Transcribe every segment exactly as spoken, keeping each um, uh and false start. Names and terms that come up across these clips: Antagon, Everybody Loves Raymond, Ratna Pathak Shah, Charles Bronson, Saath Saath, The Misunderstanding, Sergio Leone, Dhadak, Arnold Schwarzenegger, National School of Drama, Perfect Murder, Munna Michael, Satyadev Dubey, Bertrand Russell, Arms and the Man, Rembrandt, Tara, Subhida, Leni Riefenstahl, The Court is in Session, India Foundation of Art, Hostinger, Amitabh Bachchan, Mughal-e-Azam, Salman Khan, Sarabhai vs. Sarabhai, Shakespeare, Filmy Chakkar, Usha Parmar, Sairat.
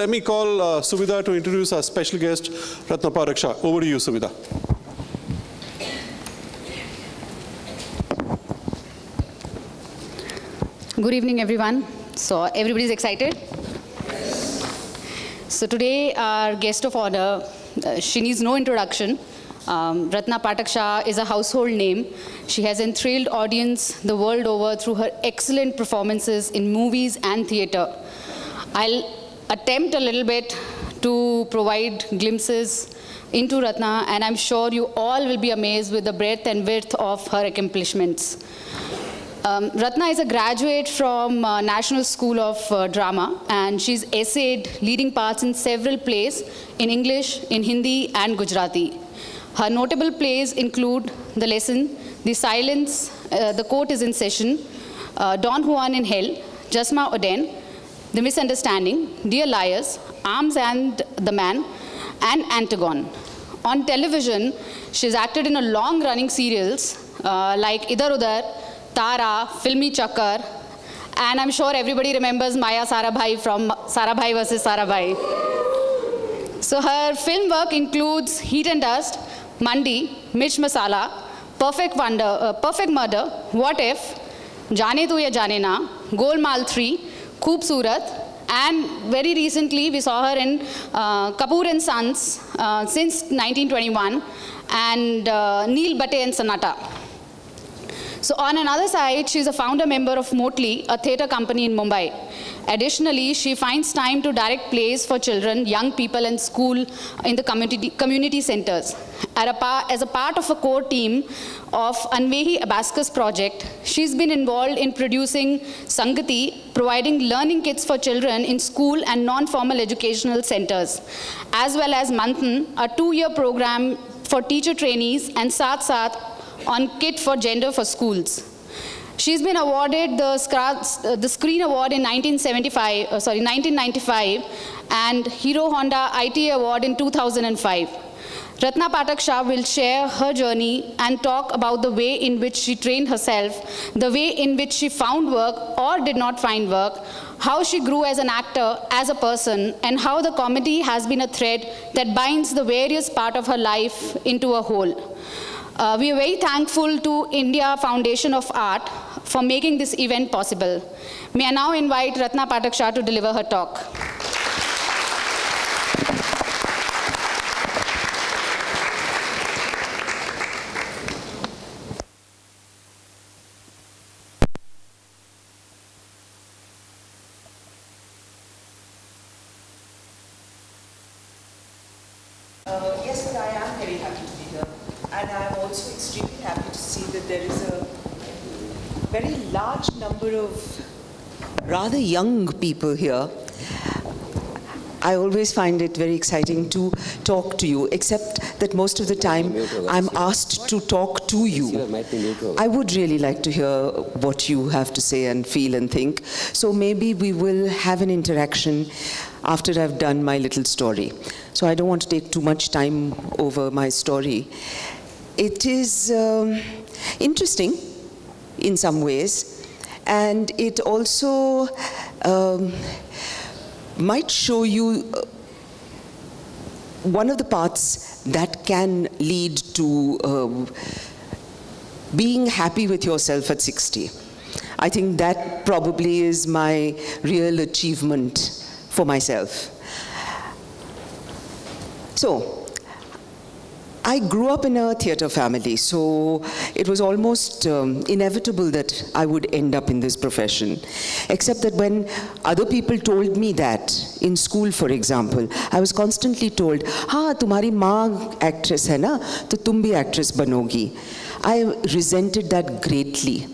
Let me call uh, Subhida to introduce our special guest, Ratna Pathak Shah. Over to you, Subhida. Good evening, everyone. So, everybody's excited? Yes. So, today, our guest of honor, uh, she needs no introduction. Um, Ratna Pathak Shah is a household name. She has enthralled audience the world over through her excellent performances in movies and theatre. I'll attempt a little bit to provide glimpses into Ratna, and I'm sure you all will be amazed with the breadth and width of her accomplishments. Um, Ratna is a graduate from uh, National School of uh, Drama, and she's essayed leading parts in several plays in English, in Hindi, and Gujarati. Her notable plays include The Lesson, The Silence, uh, The Court is in Session, uh, Don Juan in Hell, Jasma Oden, The Misunderstanding, Dear Liars, Arms and the Man, and Antagon. On television, she's acted in a long-running serials uh, like Idhar Udhar, Tara, Filmy Chakkar, and I'm sure everybody remembers Maya Sarabhai from Sarabhai versus. Sarabhai. So her film work includes Heat and Dust, Mandi, Mish Masala, Perfect, Wonder, uh, Perfect Murder, What If, Jaane Tu Ya Jaane Na, Gol three, Khoobsurat, and very recently we saw her in uh, Kapoor and Sons uh, since nineteen twenty-one, and uh, Neil Bate and Sanata. So on another side, she's a founder member of Motley, a theatre company in Mumbai. Additionally, she finds time to direct plays for children, young people, and school in the community, community centres. As a part of a core team of Anvehi Abascus project, she's been involved in producing Sangati, providing learning kits for children in school and non-formal educational centres, as well as Manthan, a two-year program for teacher trainees, and Saath Saath, on Kit for Gender for Schools. She's been awarded the, uh, the Screen Award in nineteen seventy-five, uh, sorry, nineteen ninety-five and Hero Honda I T Award in two thousand five. Ratna Pathak Shah will share her journey and talk about the way in which she trained herself, the way in which she found work or did not find work, how she grew as an actor, as a person, and how the comedy has been a thread that binds the various parts of her life into a whole. Uh, we are very thankful to India Foundation of Art for making this event possible. May I now invite Ratna Pathak Shah to deliver her talk. Uh, yes, sir, I am very happy to be here. And I am also extremely happy to see that there is a very large number of rather young people here. I always find it very exciting to talk to you, except that most of the time I'm asked to talk to you. I would really like to hear what you have to say and feel and think. So maybe we will have an interaction after I've done my little story. So I don't want to take too much time over my story. It is um, interesting in some ways, and it also um, might show you uh, one of the paths that can lead to uh, being happy with yourself at sixty. I think that probably is my real achievement for myself. So, I grew up in a theatre family, so it was almost um, inevitable that I would end up in this profession. Except that when other people told me that, in school for example, I was constantly told, "Ha, tumhari maa actress hai na, to tum bhi actress banogi." I resented that greatly.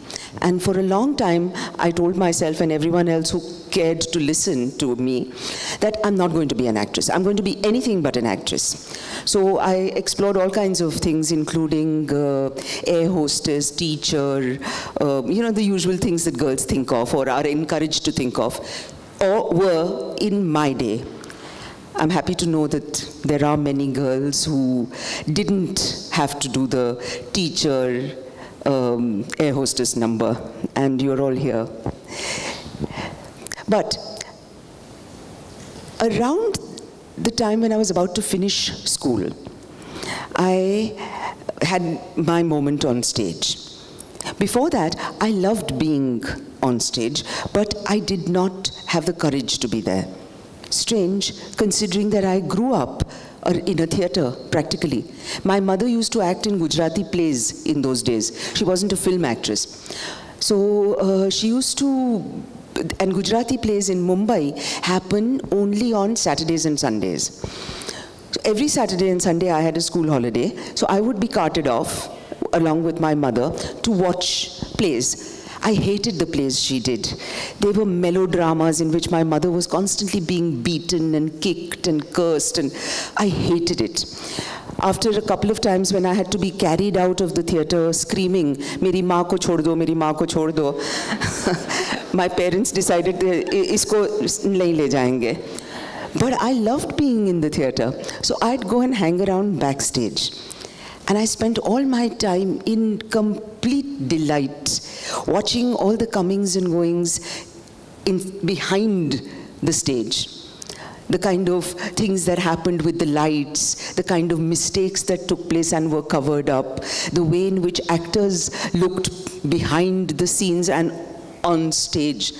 And for a long time, I told myself and everyone else who cared to listen to me that I'm not going to be an actress. I'm going to be anything but an actress. So I explored all kinds of things, including uh, air hostess, teacher, uh, you know, the usual things that girls think of or are encouraged to think of, or were in my day. I'm happy to know that there are many girls who didn't have to do the teacher, Um, air hostess number, and you're all here. But around the time when I was about to finish school, I had my moment on stage. Before that, I loved being on stage, but I did not have the courage to be there. Strange, considering that I grew up in a theatre, practically. My mother used to act in Gujarati plays in those days. She wasn't a film actress. So uh, she used to, and Gujarati plays in Mumbai happen only on Saturdays and Sundays. So every Saturday and Sunday I had a school holiday, so I would be carted off along with my mother to watch plays. I hated the plays she did. They were melodramas in which my mother was constantly being beaten and kicked and cursed, and I hated it. After a couple of times when I had to be carried out of the theatre screaming, "Meri maa ko chhod do, meri maa ko chhod do," my parents decided, "Isko nahi le jayenge." But I loved being in the theatre, so I'd go and hang around backstage. And I spent all my time in complete delight, watching all the comings and goings in, behind the stage. The kind of things that happened with the lights, the kind of mistakes that took place and were covered up, the way in which actors looked behind the scenes and on stage.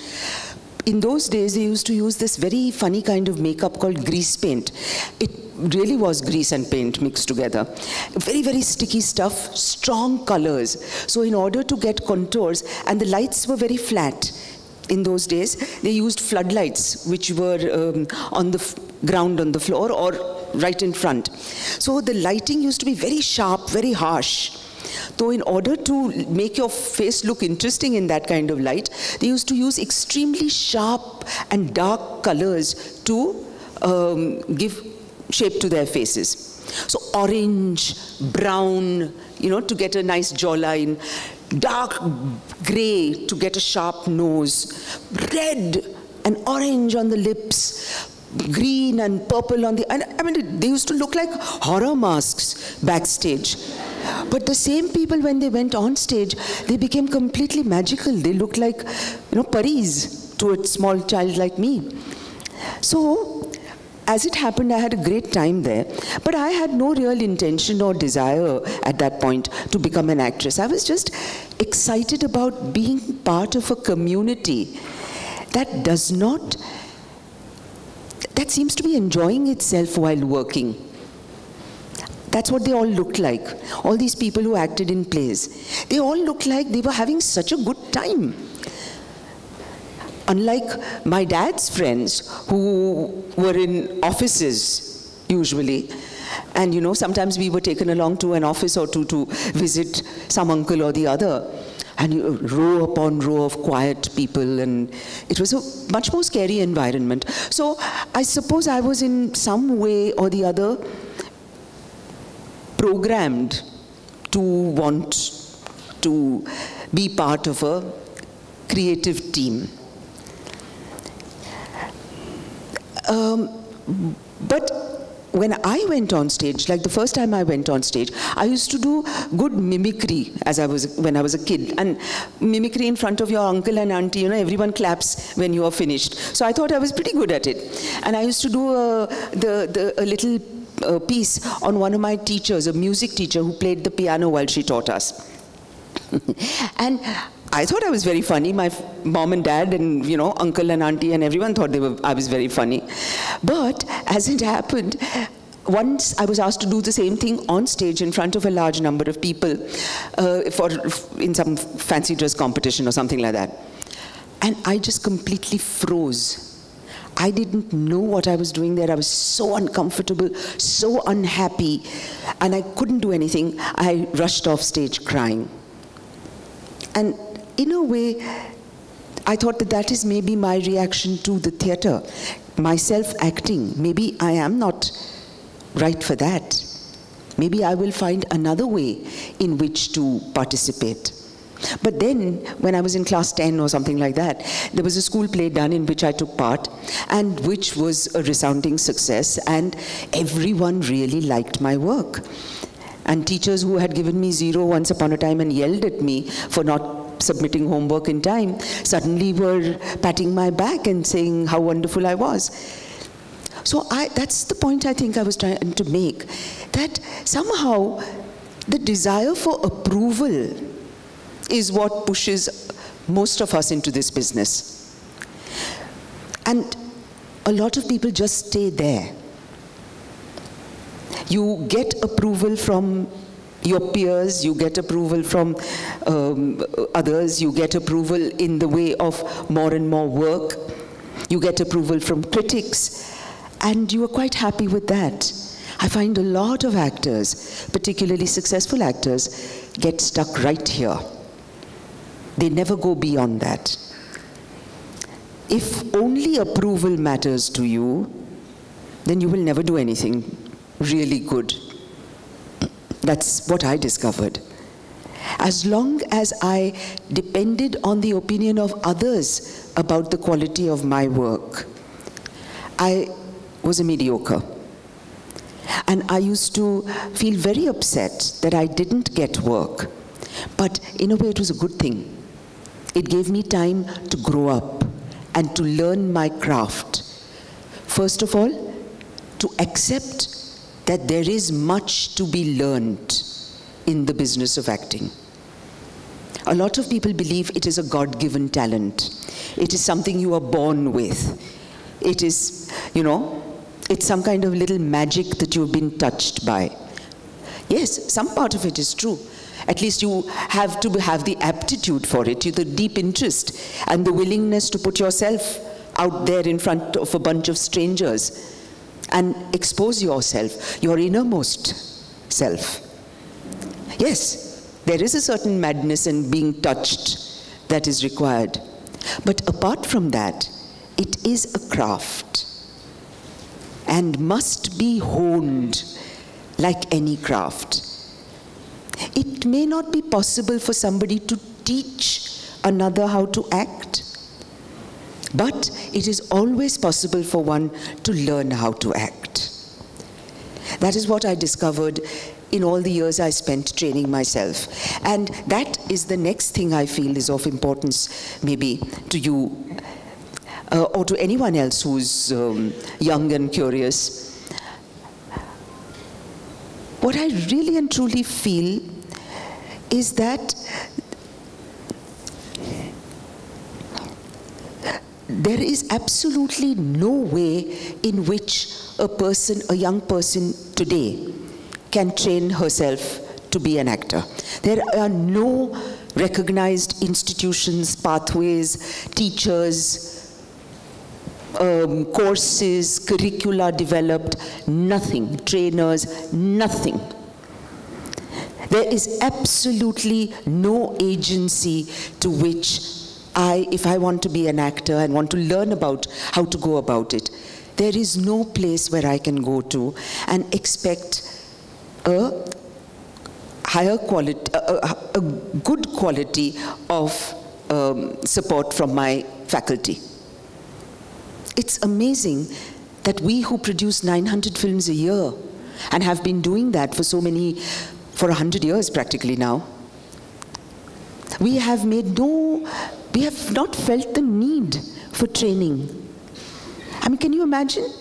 In those days, they used to use this very funny kind of makeup called grease paint. It really was grease and paint mixed together. Very, very sticky stuff, strong colors. So in order to get contours, and the lights were very flat. In those days, they used floodlights, which were um, on the f ground on the floor or right in front. So the lighting used to be very sharp, very harsh. So in order to make your face look interesting in that kind of light, they used to use extremely sharp and dark colors to um, give shape to their faces. So orange, brown, you know, to get a nice jawline, dark grey to get a sharp nose, red and orange on the lips, green and purple on the, and I mean, they used to look like horror masks backstage. But the same people, when they went on stage, they became completely magical. They looked like, you know, paris to a small child like me. So, as it happened, I had a great time there, but I had no real intention or desire at that point to become an actress. I was just excited about being part of a community that does not, that seems to be enjoying itself while working. That's what they all looked like. All these people who acted in plays. They all looked like they were having such a good time. Unlike my dad's friends who were in offices usually, and you know, sometimes we were taken along to an office or two to visit some uncle or the other, and you, row upon row of quiet people, and it was a much more scary environment. So I suppose I was in some way or the other programmed to want to be part of a creative team. Um, but when I went on stage, like the first time I went on stage, I used to do good mimicry as I was, when I was a kid. And mimicry in front of your uncle and auntie, you know, everyone claps when you are finished. So I thought I was pretty good at it. And I used to do a, the, the, a little a piece on one of my teachers, a music teacher who played the piano while she taught us. And I thought I was very funny. My mom and dad and, you know, uncle and auntie and everyone thought they were, I was very funny. But as it happened, once I was asked to do the same thing on stage in front of a large number of people uh, for, in some fancy dress competition or something like that. And I just completely froze. I didn't know what I was doing there. I was so uncomfortable, so unhappy, and I couldn't do anything. I rushed off stage crying. And in a way, I thought that that is maybe my reaction to the theatre, myself acting. Maybe I am not right for that. Maybe I will find another way in which to participate. But then, when I was in class ten or something like that, there was a school play done in which I took part, and which was a resounding success, and everyone really liked my work. And teachers who had given me zero once upon a time and yelled at me for not submitting homework in time, suddenly were patting my back and saying how wonderful I was. So I, that's the point I think I was trying to make, that somehow the desire for approval is what pushes most of us into this business. And a lot of people just stay there. You get approval from your peers, you get approval from um, others, you get approval in the way of more and more work, you get approval from critics, and you are quite happy with that. I find a lot of actors, particularly successful actors, get stuck right here. They never go beyond that. If only approval matters to you, then you will never do anything really good. That's what I discovered. As long as I depended on the opinion of others about the quality of my work, I was a mediocre. And I used to feel very upset that I didn't get work. But in a way, it was a good thing. It gave me time to grow up and to learn my craft. First of all, to accept that there is much to be learned in the business of acting. A lot of people believe it is a God-given talent. It is something you are born with. It is, you know, it's some kind of little magic that you've been touched by. Yes, some part of it is true. At least you have to have the aptitude for it, the deep interest, and the willingness to put yourself out there in front of a bunch of strangers and expose yourself, your innermost self. Yes, there is a certain madness in being touched that is required. But apart from that, it is a craft and must be honed like any craft. It may not be possible for somebody to teach another how to act, but it is always possible for one to learn how to act. That is what I discovered in all the years I spent training myself. And that is the next thing I feel is of importance, maybe, to you uh, or to anyone else who's um, young and curious. What I really and truly feel is that there is absolutely no way in which a person, a young person today, can train herself to be an actor. There are no recognized institutions, pathways, teachers, um, courses, curricula developed, nothing, trainers, nothing. There is absolutely no agency to which I, if I want to be an actor and want to learn about how to go about it, there is no place where I can go to and expect a higher quality, a, a good quality of um, support from my faculty. It's amazing that we who produce nine hundred films a year and have been doing that for so many, for one hundred years practically now, we have made no, we have not felt the need for training. I mean, can you imagine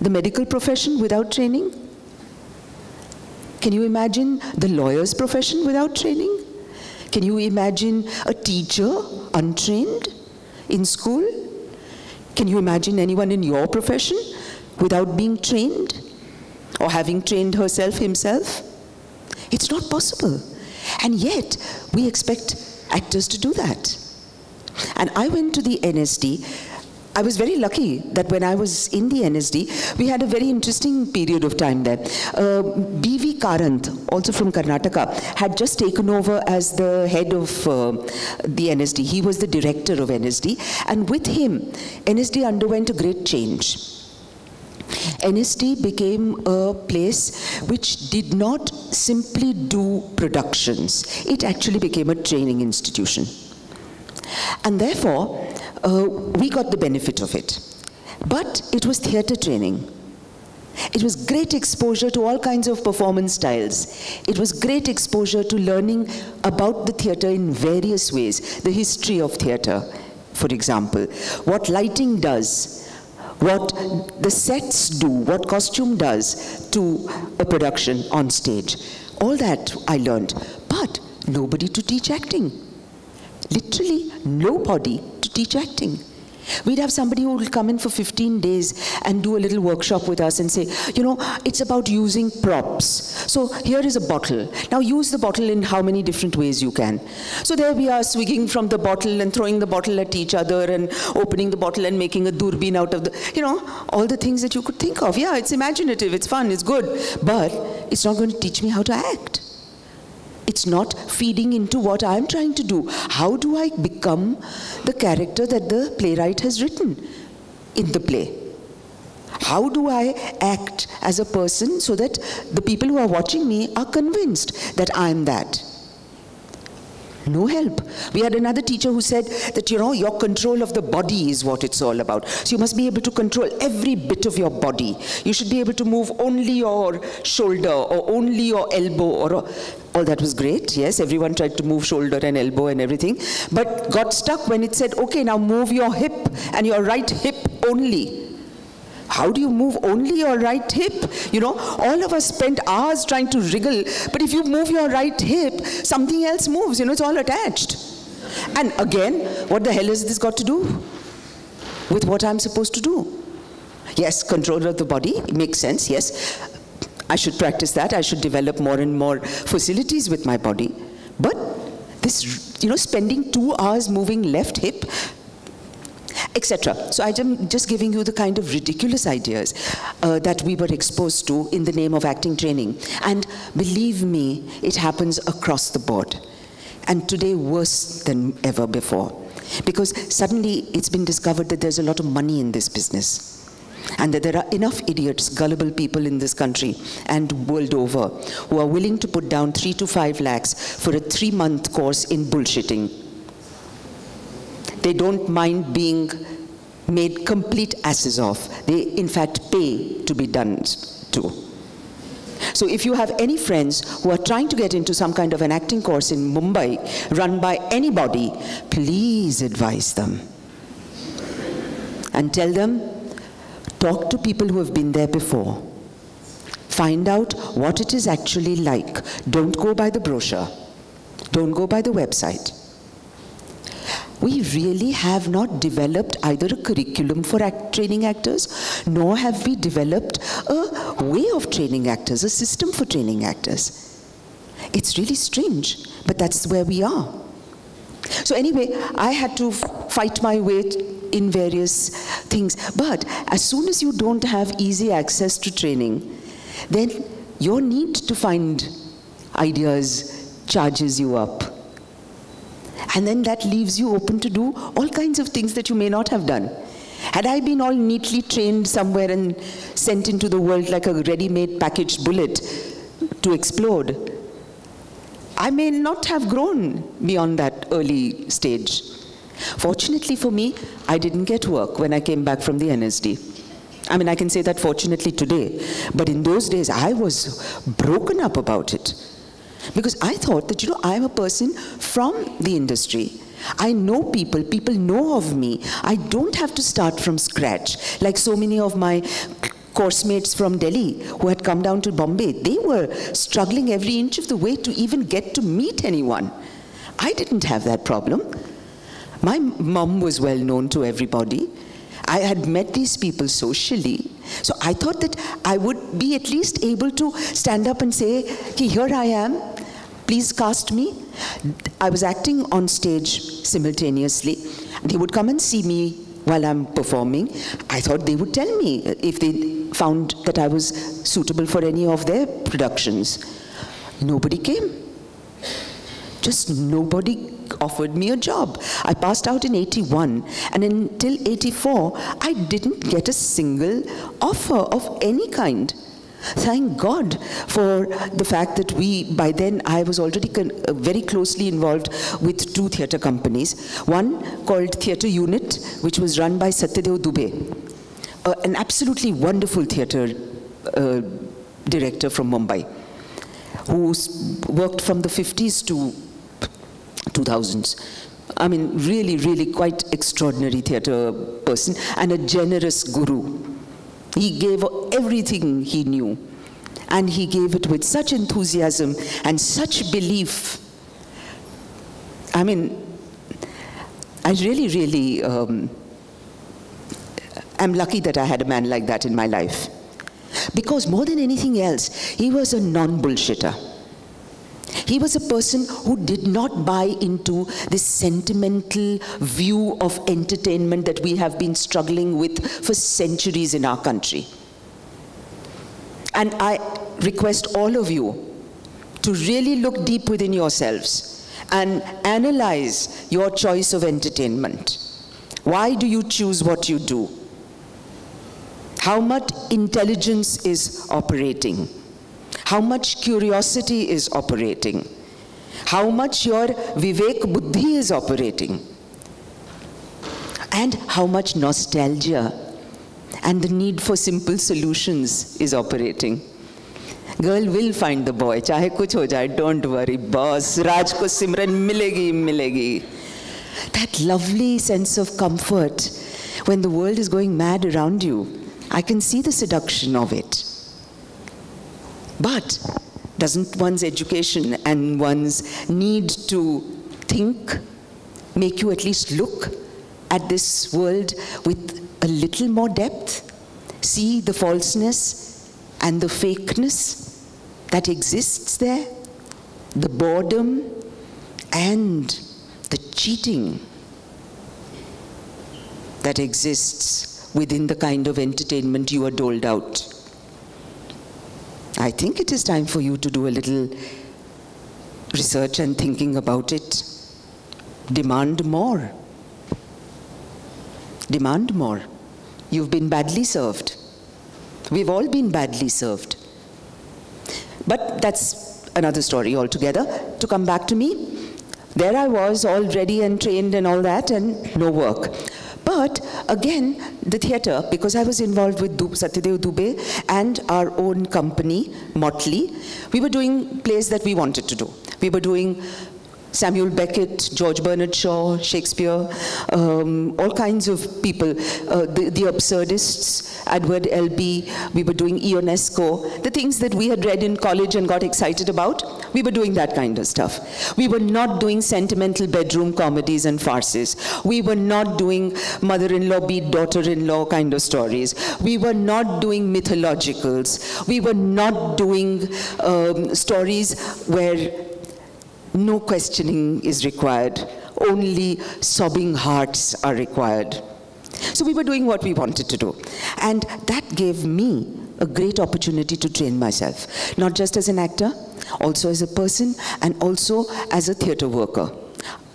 the medical profession without training? Can you imagine the lawyer's profession without training? Can you imagine a teacher untrained in school? Can you imagine anyone in your profession without being trained or having trained herself, himself? It's not possible. And yet, we expect actors to do that. And I went to the N S D. I was very lucky that when I was in the N S D, we had a very interesting period of time there. Uh, B V Karanth, also from Karnataka, had just taken over as the head of uh, the N S D. He was the director of N S D. And with him, N S D underwent a great change. N S D became a place which did not simply do productions. It actually became a training institution. And therefore, uh, we got the benefit of it. But it was theatre training. It was great exposure to all kinds of performance styles. It was great exposure to learning about the theatre in various ways. The history of theatre, for example. What lighting does. what the sets do, what costume does to a production on stage. All that I learned, but nobody to teach acting. Literally nobody to teach acting. We'd have somebody who would come in for fifteen days and do a little workshop with us and say, you know, it's about using props. So here is a bottle. Now use the bottle in how many different ways you can. So there we are swigging from the bottle and throwing the bottle at each other and opening the bottle and making a durbin out of the, you know, all the things that you could think of. Yeah, it's imaginative, it's fun, it's good, but it's not going to teach me how to act. It's not feeding into what I'm trying to do. How do I become the character that the playwright has written in the play? How do I act as a person so that the people who are watching me are convinced that I'm that? No help. We had another teacher who said that, you know, your control of the body is what it's all about. So you must be able to control every bit of your body. You should be able to move only your shoulder or only your elbow. Or all that was great, yes, everyone tried to move shoulder and elbow and everything, but got stuck when it said, okay, now move your hip and your right hip only. How do you move only your right hip? You know, all of us spent hours trying to wriggle, but if you move your right hip, something else moves, you know, it's all attached. And again, what the hell has this got to do with what I'm supposed to do? Yes, control of the body, it makes sense, yes. I should practice that, I should develop more and more facilities with my body. But this, you know, spending two hours moving left hip, et cetera. So I'm just giving you the kind of ridiculous ideas uh, that we were exposed to in the name of acting training. And believe me, it happens across the board. And today worse than ever before. Because suddenly it's been discovered that there's a lot of money in this business. And that there are enough idiots, gullible people in this country and world over who are willing to put down three to five lakhs for a three-month course in bullshitting. They don't mind being made complete asses of. They, in fact, pay to be done to. So if you have any friends who are trying to get into some kind of an acting course in Mumbai, run by anybody, please advise them. And tell them, talk to people who have been there before. Find out what it is actually like. Don't go by the brochure. Don't go by the website. We really have not developed either a curriculum for act training actors, nor have we developed a way of training actors, a system for training actors. It's really strange, but that's where we are. So anyway, I had to fight my way in various things. But as soon as you don't have easy access to training, then your need to find ideas charges you up. And then that leaves you open to do all kinds of things that you may not have done. Had I been all neatly trained somewhere and sent into the world like a ready-made packaged bullet to explode, I may not have grown beyond that early stage. Fortunately for me, I didn't get work when I came back from the N S D. I mean, I can say that fortunately today, but in those days I was broken up about it. Because I thought that, you know, I'm a person from the industry. I know people, people know of me. I don't have to start from scratch. Like so many of my course mates from Delhi who had come down to Bombay, they were struggling every inch of the way to even get to meet anyone. I didn't have that problem. My mum was well known to everybody. I had met these people socially. So I thought that I would be at least able to stand up and say, okay, here I am, please cast me. I was acting on stage simultaneously. They would come and see me while I'm performing. I thought they would tell me if they found that I was suitable for any of their productions. Nobody came. Just nobody offered me a job. I passed out in eighty-one, and until eighty-four, I didn't get a single offer of any kind. Thank God for the fact that we, by then, I was already con uh, very closely involved with two theatre companies. One called Theatre Unit, which was run by Satyadev Dubey, uh, an absolutely wonderful theatre uh, director from Mumbai, who worked from the fifties to two thousands. I mean, really, really quite extraordinary theatre person and a generous guru. He gave everything he knew, and he gave it with such enthusiasm and such belief. I mean, I really, really um, am lucky that I had a man like that in my life. Because more than anything else, he was a non-bullshitter. He was a person who did not buy into this sentimental view of entertainment that we have been struggling with for centuries in our country. And I request all of you to really look deep within yourselves and analyze your choice of entertainment. Why do you choose what you do? How much intelligence is operating? How much curiosity is operating? How much your Vivek Buddhi is operating? And how much nostalgia and the need for simple solutions is operating? Girl will find the boy, chahe kuch ho jaye, don't worry, boss, Raj ko Simran milegi, milegi. That lovely sense of comfort when the world is going mad around you. I can see the seduction of it. But doesn't one's education and one's need to think make you at least look at this world with a little more depth? See the falseness and the fakeness that exists there? The boredom and the cheating that exists within the kind of entertainment you are doled out. I think it is time for you to do a little research and thinking about it. Demand more. Demand more. You've been badly served. We've all been badly served. But that's another story altogether. To come back to me, there I was all ready and trained and all that and no work. But again, the theatre, because I was involved with Satyadev Dubey and our own company, Motley, we were doing plays that we wanted to do. We were doing Samuel Beckett, George Bernard Shaw, Shakespeare, um, all kinds of people, uh, the, the absurdists, Edward Elby, we were doing Ionesco, the things that we had read in college and got excited about, we were doing that kind of stuff. We were not doing sentimental bedroom comedies and farces. We were not doing mother-in-law beat daughter-in-law kind of stories. We were not doing mythologicals. We were not doing um, stories where no questioning is required, only sobbing hearts are required. So we were doing what we wanted to do. And that gave me a great opportunity to train myself, not just as an actor, also as a person, and also as a theatre worker.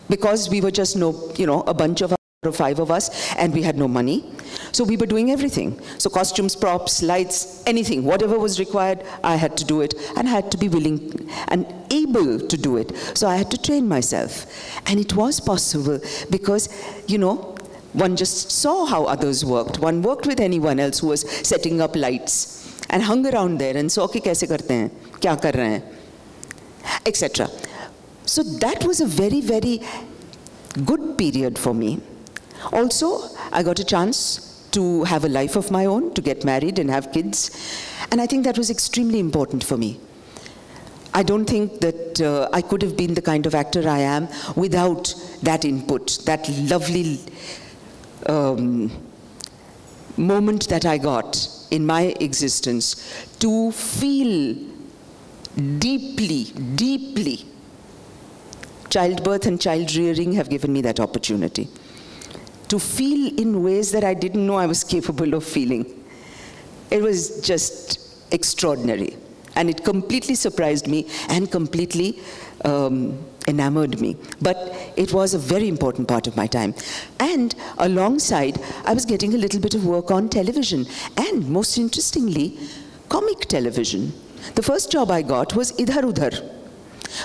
Because we were just no, you know, a bunch of us, or five of us, and we had no money. So we were doing everything. So costumes, props, lights, anything, whatever was required, I had to do it, and I had to be willing and able to do it. So I had to train myself. And it was possible because, you know, one just saw how others worked. One worked with anyone else who was setting up lights and hung around there and saw ki kaise karte hain, kya kar rahe hain, et cetera. So that was a very, very good period for me. Also, I got a chance to have a life of my own, to get married and have kids. And I think that was extremely important for me. I don't think that uh, I could have been the kind of actor I am without that input, that lovely um, moment that I got in my existence to feel deeply, deeply. Childbirth and child rearing have given me that opportunity. To feel in ways that I didn't know I was capable of feeling. It was just extraordinary. And it completely surprised me and completely um, enamored me. But it was a very important part of my time. And alongside, I was getting a little bit of work on television. And most interestingly, comic television. The first job I got was Idhar Udhar,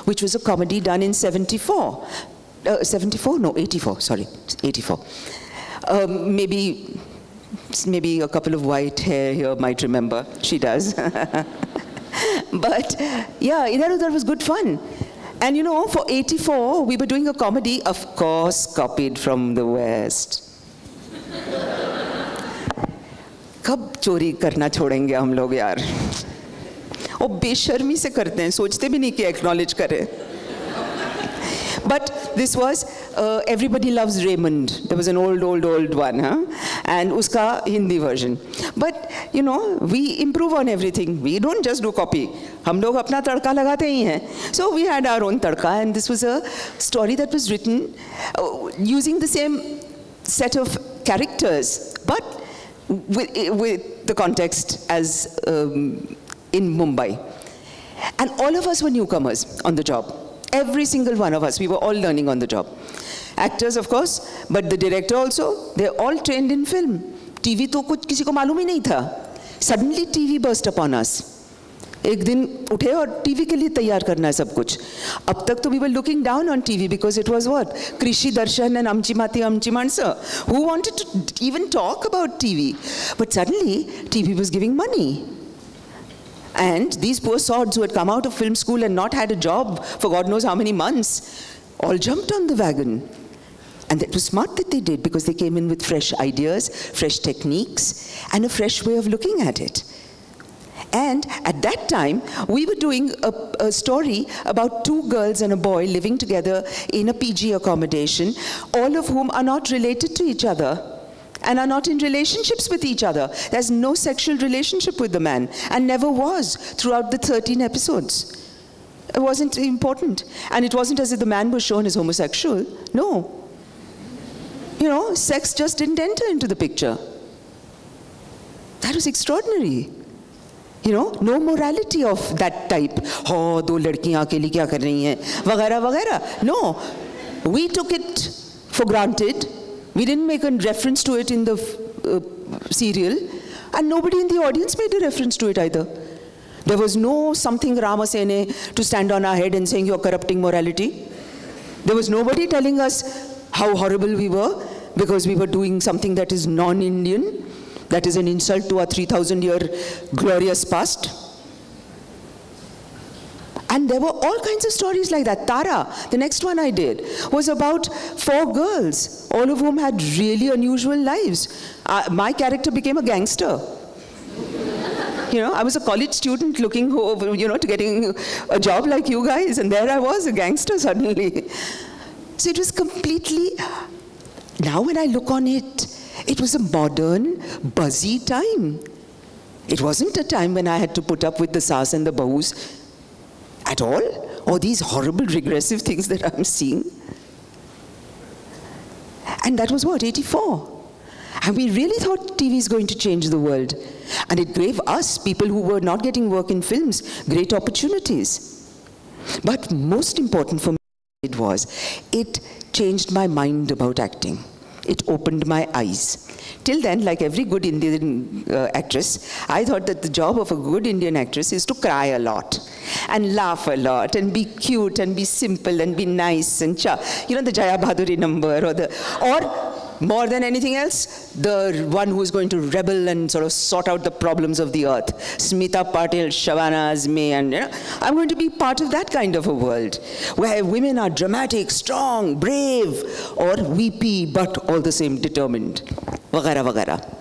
which was a comedy done in seventy-four. Uh, seventy-four? No, eighty-four, sorry, eighty-four. Um, maybe, maybe a couple of white hair here might remember. She does. But yeah, Idhar Udhar was good fun. And you know, for eighty-four, we were doing a comedy, of course, copied from the West. कब चोरी करना छोड़ेंगे हम लोग यार? और बेशर्मी से करते हैं, सोचते भी नहीं कि acknowledge करें. But this was uh, Everybody Loves Raymond. There was an old, old, old one, huh? And uska Hindi version. But you know, we improve on everything. We don't just do copy. हम लोग अपना तड़का लगाते ही हैं. So we had our own tadka, and this was a story that was written uh, using the same set of characters, but with, with the context as um, in Mumbai. And all of us were newcomers on the job. Every single one of us, we were all learning on the job. Actors, of course, but the director also, they're all trained in film. T V to kuch kisi ko malum hi nahi tha. Suddenly T V burst upon us. Ek din uthe aur T V ke liye taiyar karna hai sab kuch. Ab tak to we were looking down on T V because it was what? Krishi Darshan and Amchi Mati Amchi Mansa. Who wanted to even talk about T V? But suddenly, T V was giving money. And these poor sods who had come out of film school and not had a job for God knows how many months, all jumped on the wagon. And it was smart that they did, because they came in with fresh ideas, fresh techniques, and a fresh way of looking at it. And at that time, we were doing a, a story about two girls and a boy living together in a P G accommodation, all of whom are not related to each other. And are not in relationships with each other. There's no sexual relationship with the man, and never was throughout the thirteen episodes. It wasn't important. And it wasn't as if the man was shown as homosexual. No. You know, sex just didn't enter into the picture. That was extraordinary. You know, no morality of that type. Oh, do ladkiyan akeli kya kar rahi hain, vagaira vagaira. No. We took it for granted. We didn't make a reference to it in the uh, serial, and nobody in the audience made a reference to it either. There was no something Ramasene to stand on our head and saying, you're corrupting morality. There was nobody telling us how horrible we were because we were doing something that is non-Indian, that is an insult to our three thousand year glorious past. And there were all kinds of stories like that. Tara, the next one I did, was about four girls, all of whom had really unusual lives. Uh, my character became a gangster. You know, I was a college student looking over, you know, to getting a job like you guys, and there I was, a gangster suddenly. So it was completely, now when I look on it, it was a modern, buzzy time. It wasn't a time when I had to put up with the Sas and the Bahus. At all, or these horrible regressive things that I'm seeing. And that was what, eighty-four. And we really thought T V is going to change the world. And it gave us, people who were not getting work in films, great opportunities. But most important for me it was, it changed my mind about acting. It opened my eyes. Till then, like every good Indian uh, actress, I thought that the job of a good Indian actress is to cry a lot, and laugh a lot, and be cute, and be simple, and be nice, and cha. You know, the Jaya Bhaduri number, or the, or more than anything else, the one who is going to rebel and sort of sort out the problems of the earth. Smita Patil, Shabana Azmi, and you know, I'm going to be part of that kind of a world, where women are dramatic, strong, brave, or weepy, but all the same determined. Vagara, vagara.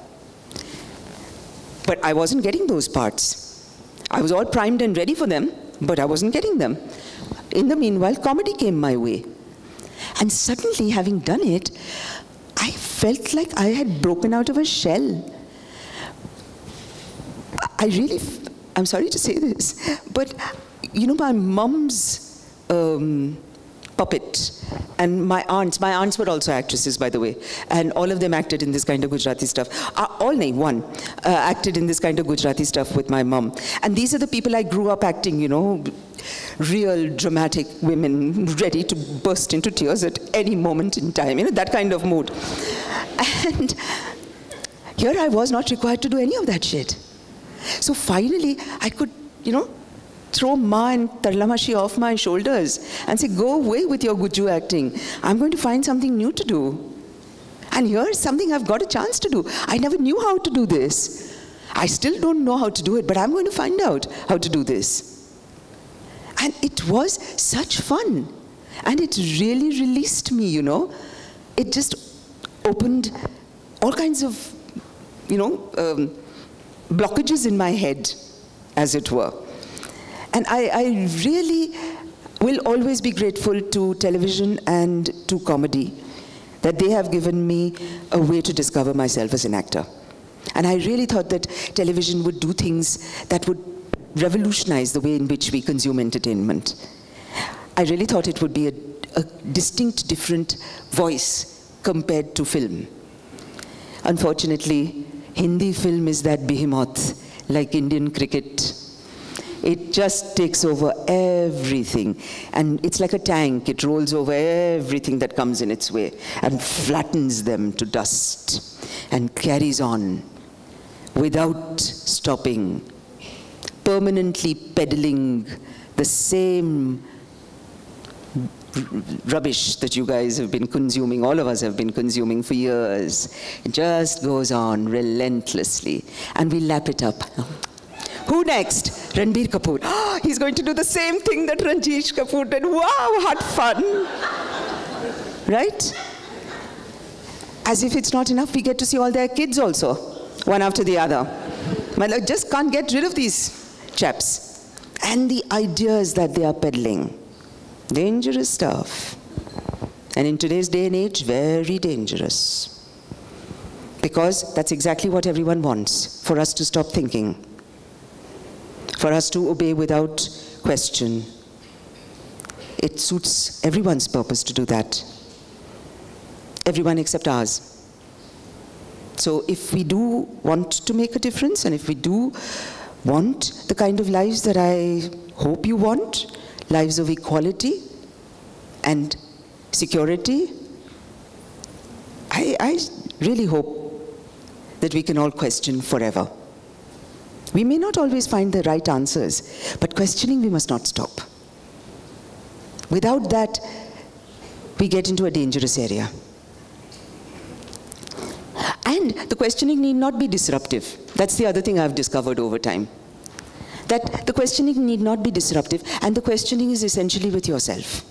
But I wasn't getting those parts. I was all primed and ready for them, but I wasn't getting them. In the meanwhile, comedy came my way. And suddenly, having done it, I felt like I had broken out of a shell. I really, I'm sorry to say this, but you know, my mom's um, puppet and my aunts, my aunts were also actresses, by the way, and all of them acted in this kind of Gujarati stuff. Uh, all nay, one uh, acted in this kind of Gujarati stuff with my mom. And these are the people I grew up acting, you know, real dramatic women ready to burst into tears at any moment in time, you know, that kind of mood. And here I was not required to do any of that shit. So finally, I could, you know, throw Ma and Tarlamashi off my shoulders and say, go away with your Guju acting. I'm going to find something new to do. And here's something I've got a chance to do. I never knew how to do this. I still don't know how to do it, but I'm going to find out how to do this. And it was such fun. And it really released me, you know. It just opened all kinds of, you know, um, blockages in my head, as it were. And I, I really will always be grateful to television and to comedy, that they have given me a way to discover myself as an actor. And I really thought that television would do things that would revolutionize the way in which we consume entertainment. I really thought it would be a, a distinct, different voice compared to film. Unfortunately, Hindi film is that behemoth, like Indian cricket. It just takes over everything. And it's like a tank. It rolls over everything that comes in its way and flattens them to dust and carries on without stopping, permanently peddling the same rubbish that you guys have been consuming, all of us have been consuming for years. It just goes on relentlessly. And we lap it up. Who next? Ranbir Kapoor. Oh, he's going to do the same thing that Ranjeesh Kapoor did. Wow, had fun. Right? As if it's not enough, we get to see all their kids also, one after the other. I just can't get rid of these chaps. And the ideas that they are peddling. Dangerous stuff. And in today's day and age, very dangerous. Because that's exactly what everyone wants, for us to stop thinking. For us to obey without question. It suits everyone's purpose to do that. Everyone except ours. So if we do want to make a difference, and if we do want the kind of lives that I hope you want, lives of equality and security, I, I really hope that we can all question forever. We may not always find the right answers, but questioning we must not stop. Without that, we get into a dangerous area. And the questioning need not be disruptive. That's the other thing I've discovered over time. That the questioning need not be disruptive, and the questioning is essentially with yourself.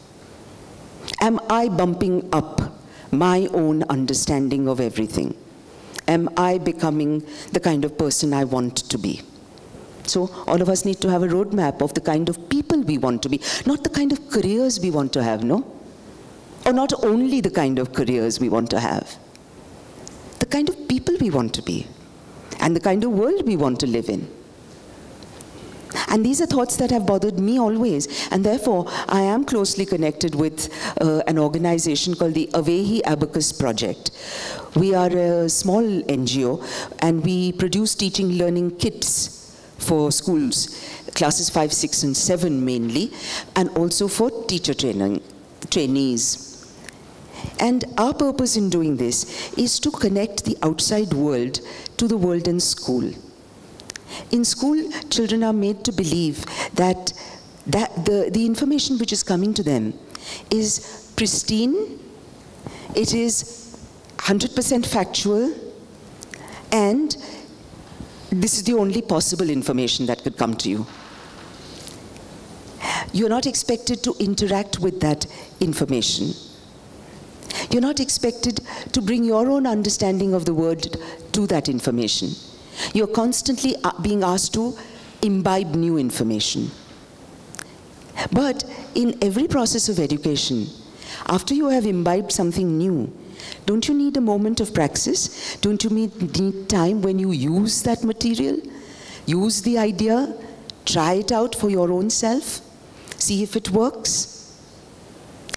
Am I bumping up my own understanding of everything? Am I becoming the kind of person I want to be? So all of us need to have a roadmap of the kind of people we want to be, not the kind of careers we want to have, no? Or not only the kind of careers we want to have. The kind of people we want to be, and the kind of world we want to live in. And these are thoughts that have bothered me always, and therefore I am closely connected with uh, an organization called the Awehi Abacus Project. We are a small N G O, and we produce teaching learning kits for schools, classes five, six, and seven mainly, and also for teacher training, trainees. And our purpose in doing this is to connect the outside world to the world in school. In school, children are made to believe that, that the, the information which is coming to them is pristine, it is one hundred percent factual, and this is the only possible information that could come to you. You're not expected to interact with that information. You're not expected to bring your own understanding of the world to that information. You're constantly being asked to imbibe new information. But in every process of education, after you have imbibed something new, don't you need a moment of praxis? Don't you need time when you use that material? Use the idea, try it out for your own self, see if it works,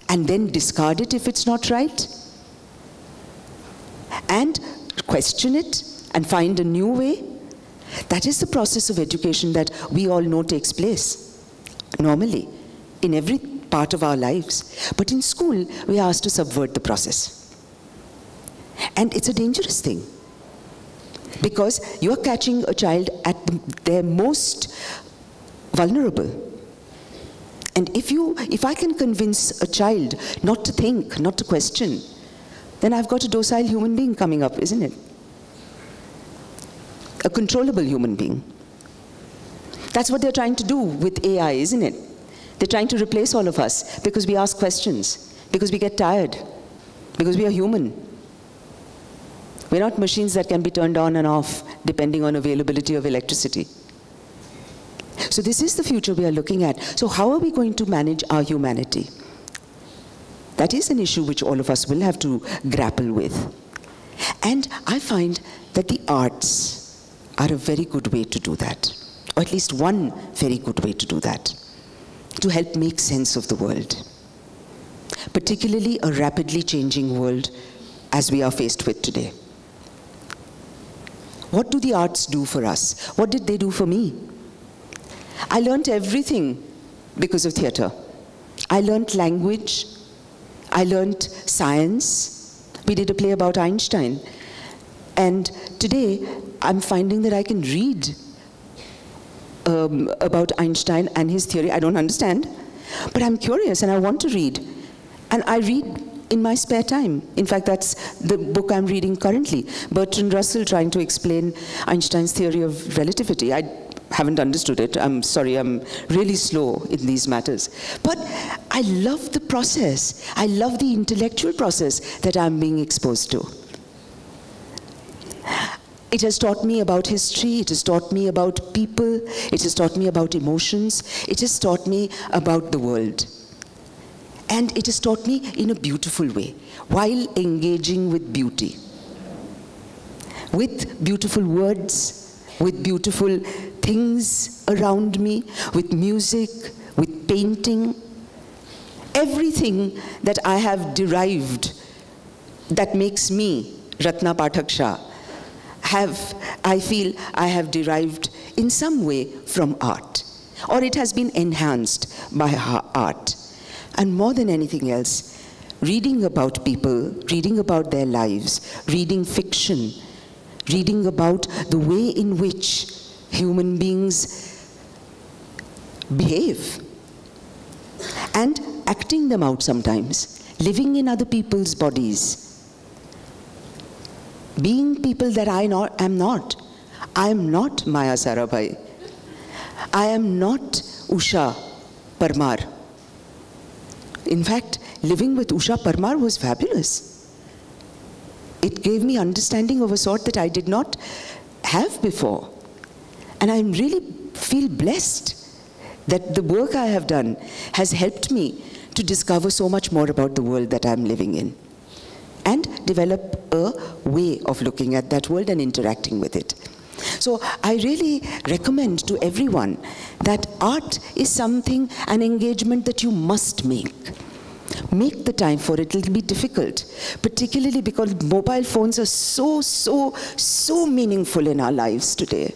and then discard it if it's not right, and question it, and find a new way. That is the process of education that we all know takes place normally in every part of our lives. But in school, we are asked to subvert the process. And it's a dangerous thing, because you are catching a child at their most vulnerable. And if you, if I can convince a child not to think, not to question, then I've got a docile human being coming up, isn't it? A controllable human being. That's what they're trying to do with A I, isn't it? They're trying to replace all of us because we ask questions, because we get tired, because we are human. We're not machines that can be turned on and off depending on availability of electricity. So this is the future we are looking at. So how are we going to manage our humanity? That is an issue which all of us will have to grapple with. And I find that the arts are a very good way to do that, or at least one very good way to do that, to help make sense of the world, particularly a rapidly changing world as we are faced with today. What do the arts do for us? What did they do for me? I learnt everything because of theatre. I learnt language. I learnt science. We did a play about Einstein. And today, I'm finding that I can read um, about Einstein and his theory. I don't understand, but I'm curious and I want to read. And I read in my spare time. In fact, that's the book I'm reading currently. Bertrand Russell trying to explain Einstein's theory of relativity. I haven't understood it. I'm sorry, I'm really slow in these matters. But I love the process. I love the intellectual process that I'm being exposed to. It has taught me about history. It has taught me about people. It has taught me about emotions. It has taught me about the world. And it has taught me in a beautiful way, while engaging with beauty. With beautiful words, with beautiful things around me, with music, with painting. Everything that I have derived that makes me Ratna Pathak Shah, have, I feel I have derived in some way from art. Or it has been enhanced by art. And more than anything else, reading about people, reading about their lives, reading fiction, reading about the way in which human beings behave, and acting them out sometimes, living in other people's bodies, being people that I not, am not. I am not Maya Sarabhai. I am not Usha Parmar. In fact, living with Usha Parmar was fabulous. It gave me understanding of a sort that I did not have before. And I really feel blessed that the work I have done has helped me to discover so much more about the world that I'm living in and develop a way of looking at that world and interacting with it. So I really recommend to everyone that art is something, an engagement that you must make. Make the time for it. It'll be difficult, particularly because mobile phones are so, so, so meaningful in our lives today.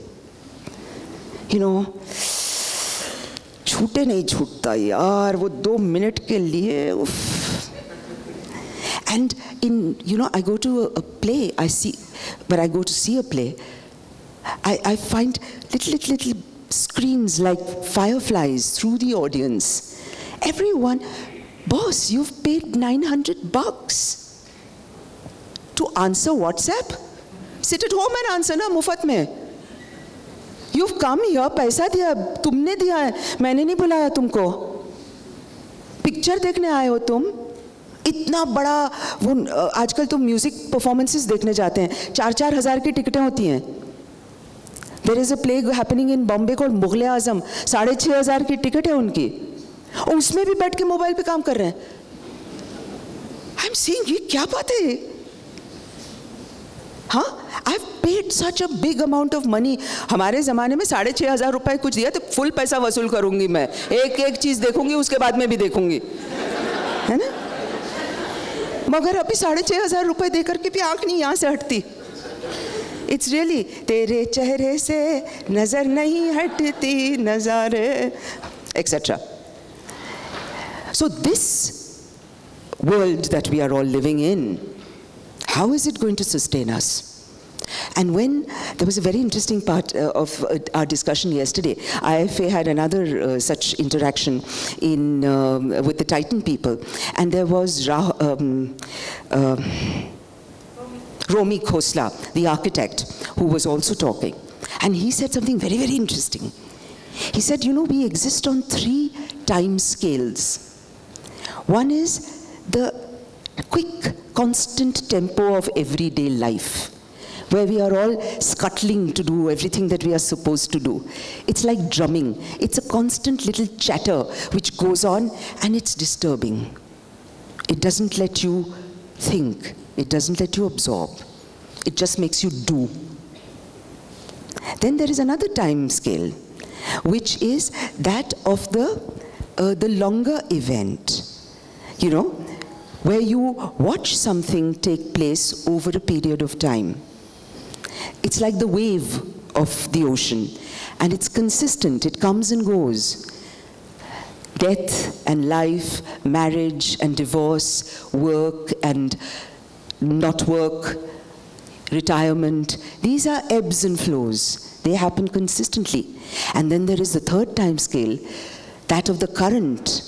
You know, छूटे नहीं छूटता यार वो दो minute के लिए उफ़. And in, you know, I go to a, a play, I see, but I go to see a play, I, I find little, little, little screens like fireflies through the audience. Everyone, boss, you've paid nine hundred bucks to answer WhatsApp? Sit at home and answer, na, mufat mein. You've come here, paisa diya, tumne diya hai, maine nahi bulaya tumko. Picture dekhne aaye ho tum. इतना बड़ा वो आजकल तो music performances देखने जाते हैं चार चार हजार की टिकटें होती हैं. There is a play happening in Bombay called Mughal e आजम. साढ़े छः हजार की टिकट है उनकी और उसमें भी बैठ के मोबाइल पे काम कर रहे हैं. I'm saying ये क्या बात है हाँ? I've paid such a big amount of money. हमारे ज़माने में साढ़े छः हजार रुपये कुछ दिया तो फुल पैसा वसूल करूँगी मैं एक एक चीज़ देखूँगी उसके बाद में भी देखूँगी है ना. मगर अभी साढ़े छः हजार रुपये देकर के भी आँख नहीं यहाँ से हटती. इट्स रियली तेरे चेहरे से नज़र नहीं हटती नज़ारे etcetera. So this world that we are all living in how is it going to sustain us. And when there was a very interesting part uh, of uh, our discussion yesterday, I F A had another uh, such interaction in, um, with the Titan people, and there was Ra um, uh, Romy Khosla, the architect, who was also talking, and he said something very, very interesting. He said, you know, we exist on three time scales. One is the quick, constant tempo of everyday life, where we are all scuttling to do everything that we are supposed to do. It's like drumming. It's a constant little chatter which goes on, and it's disturbing. It doesn't let you think. It doesn't let you absorb. It just makes you do. Then there is another time scale, which is that of the, uh, the longer event, you know, where you watch something take place over a period of time. It's like the wave of the ocean, and it's consistent. It comes and goes. Death and life, marriage and divorce, work and not work, retirement. These are ebbs and flows. They happen consistently. And then there is the third time scale, that of the current,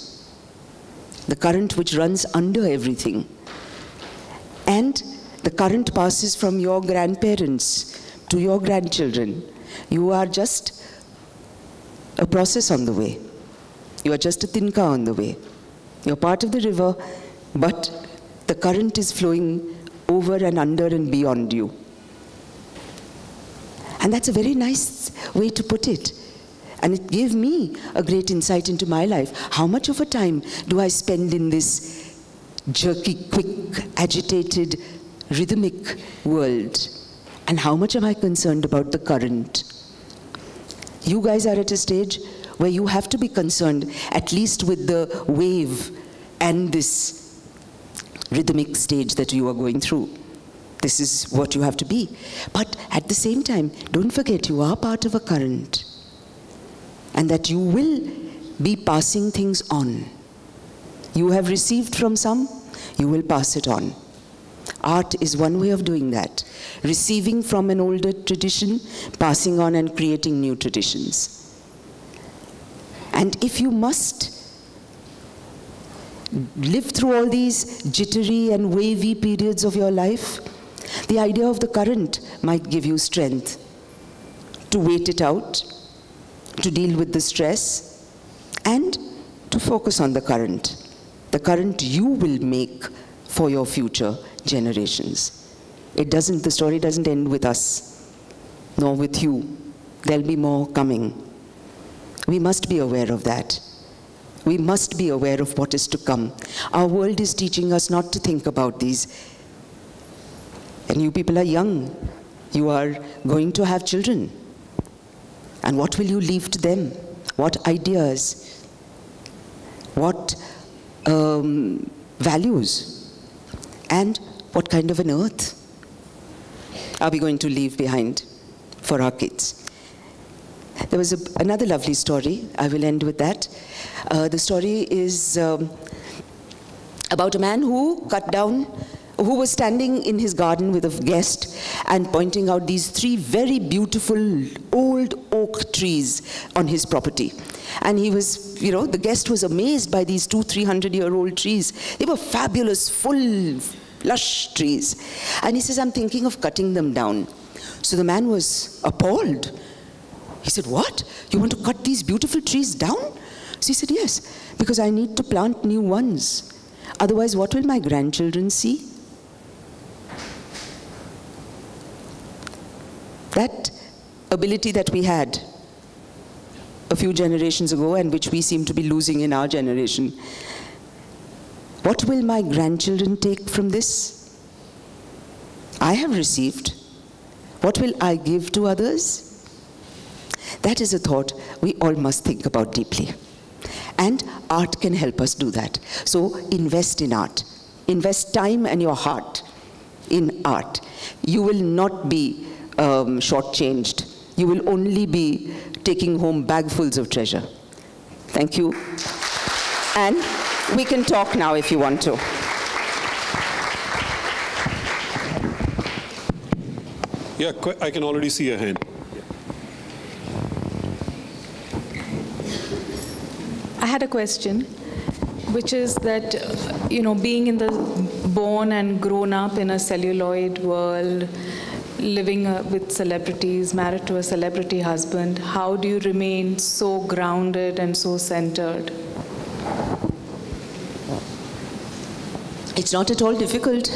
the current which runs under everything. And the current passes from your grandparents to your grandchildren. You are just a process on the way. You are just a tinka on the way. You're part of the river, but the current is flowing over and under and beyond you. And that's a very nice way to put it. And it gave me a great insight into my life. How much of a time do I spend in this jerky, quick, agitated, rhythmic world? And how much am I concerned about the current? You guys are at a stage where you have to be concerned at least with the wave and this rhythmic stage that you are going through. This is what you have to be. But at the same time, don't forget you are part of a current, and that you will be passing things on. You have received from some, you will pass it on. Art is one way of doing that. Receiving from an older tradition, passing on and creating new traditions. And if you must live through all these jittery and wavy periods of your life, the idea of the current might give you strength to wait it out, to deal with the stress, and to focus on the current, the current you will make for your future generations. It doesn't, the story doesn't end with us, nor with you. There'll be more coming. We must be aware of that. We must be aware of what is to come. Our world is teaching us not to think about these. And you people are young. You are going to have children. And what will you leave to them? What ideas? What um, values? And what kind of an earth are we going to leave behind for our kids? There was a, another lovely story. I will end with that. Uh, the story is um, about a man who cut down, who was standing in his garden with a guest and pointing out these three very beautiful old oak trees on his property. And he was, you know, the guest was amazed by these two, three hundred year old trees. They were fabulous, full, lush trees. And he says, I'm thinking of cutting them down. So the man was appalled. He said, what? You want to cut these beautiful trees down? So he said, yes, because I need to plant new ones. Otherwise, what will my grandchildren see? That ability that we had a few generations ago and which we seem to be losing in our generation. What will my grandchildren take from this? I have received. What will I give to others? That is a thought we all must think about deeply. And art can help us do that. So invest in art. Invest time and your heart in art. You will not be Um, shortchanged. You will only be taking home bagfuls of treasure. Thank you. And we can talk now if you want to. Yeah, I can already see a hand. I had a question, which is that, you know, being in the born and grown up in a celluloid world, living uh, with celebrities, married to a celebrity husband, how do you remain so grounded and so centered? It's not at all difficult.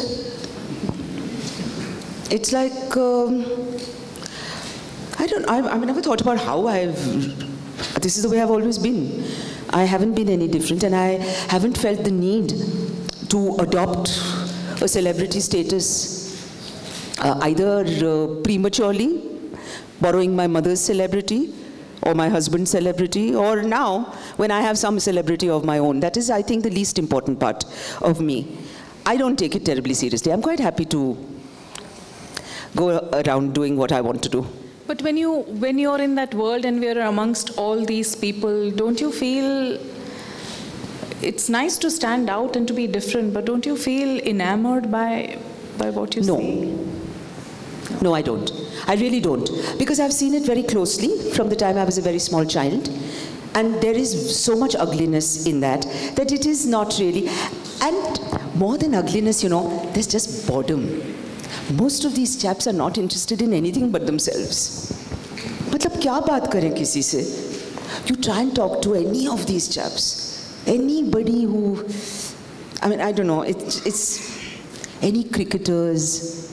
It's like, um, I don't, I, I've never thought about how I've, this is the way I've always been. I haven't been any different, and I haven't felt the need to adopt a celebrity status, uh, either uh, prematurely, borrowing my mother's celebrity, or my husband's celebrity, or now, when I have some celebrity of my own. That is, I think, the least important part of me. I don't take it terribly seriously. I'm quite happy to go around doing what I want to do. But when you, when you're in that world and we're amongst all these people, don't you feel, it's nice to stand out and to be different, but don't you feel enamored by, by what you no. see? No, I don't. I really don't. Because I've seen it very closely from the time I was a very small child. And there is so much ugliness in that, that it is not really. And more than ugliness, you know, there's just boredom. Most of these chaps are not interested in anything but themselves. Matlab kya baat kare kisi se? You try and talk to any of these chaps. Anybody who, I mean, I don't know, it's, it's any cricketers,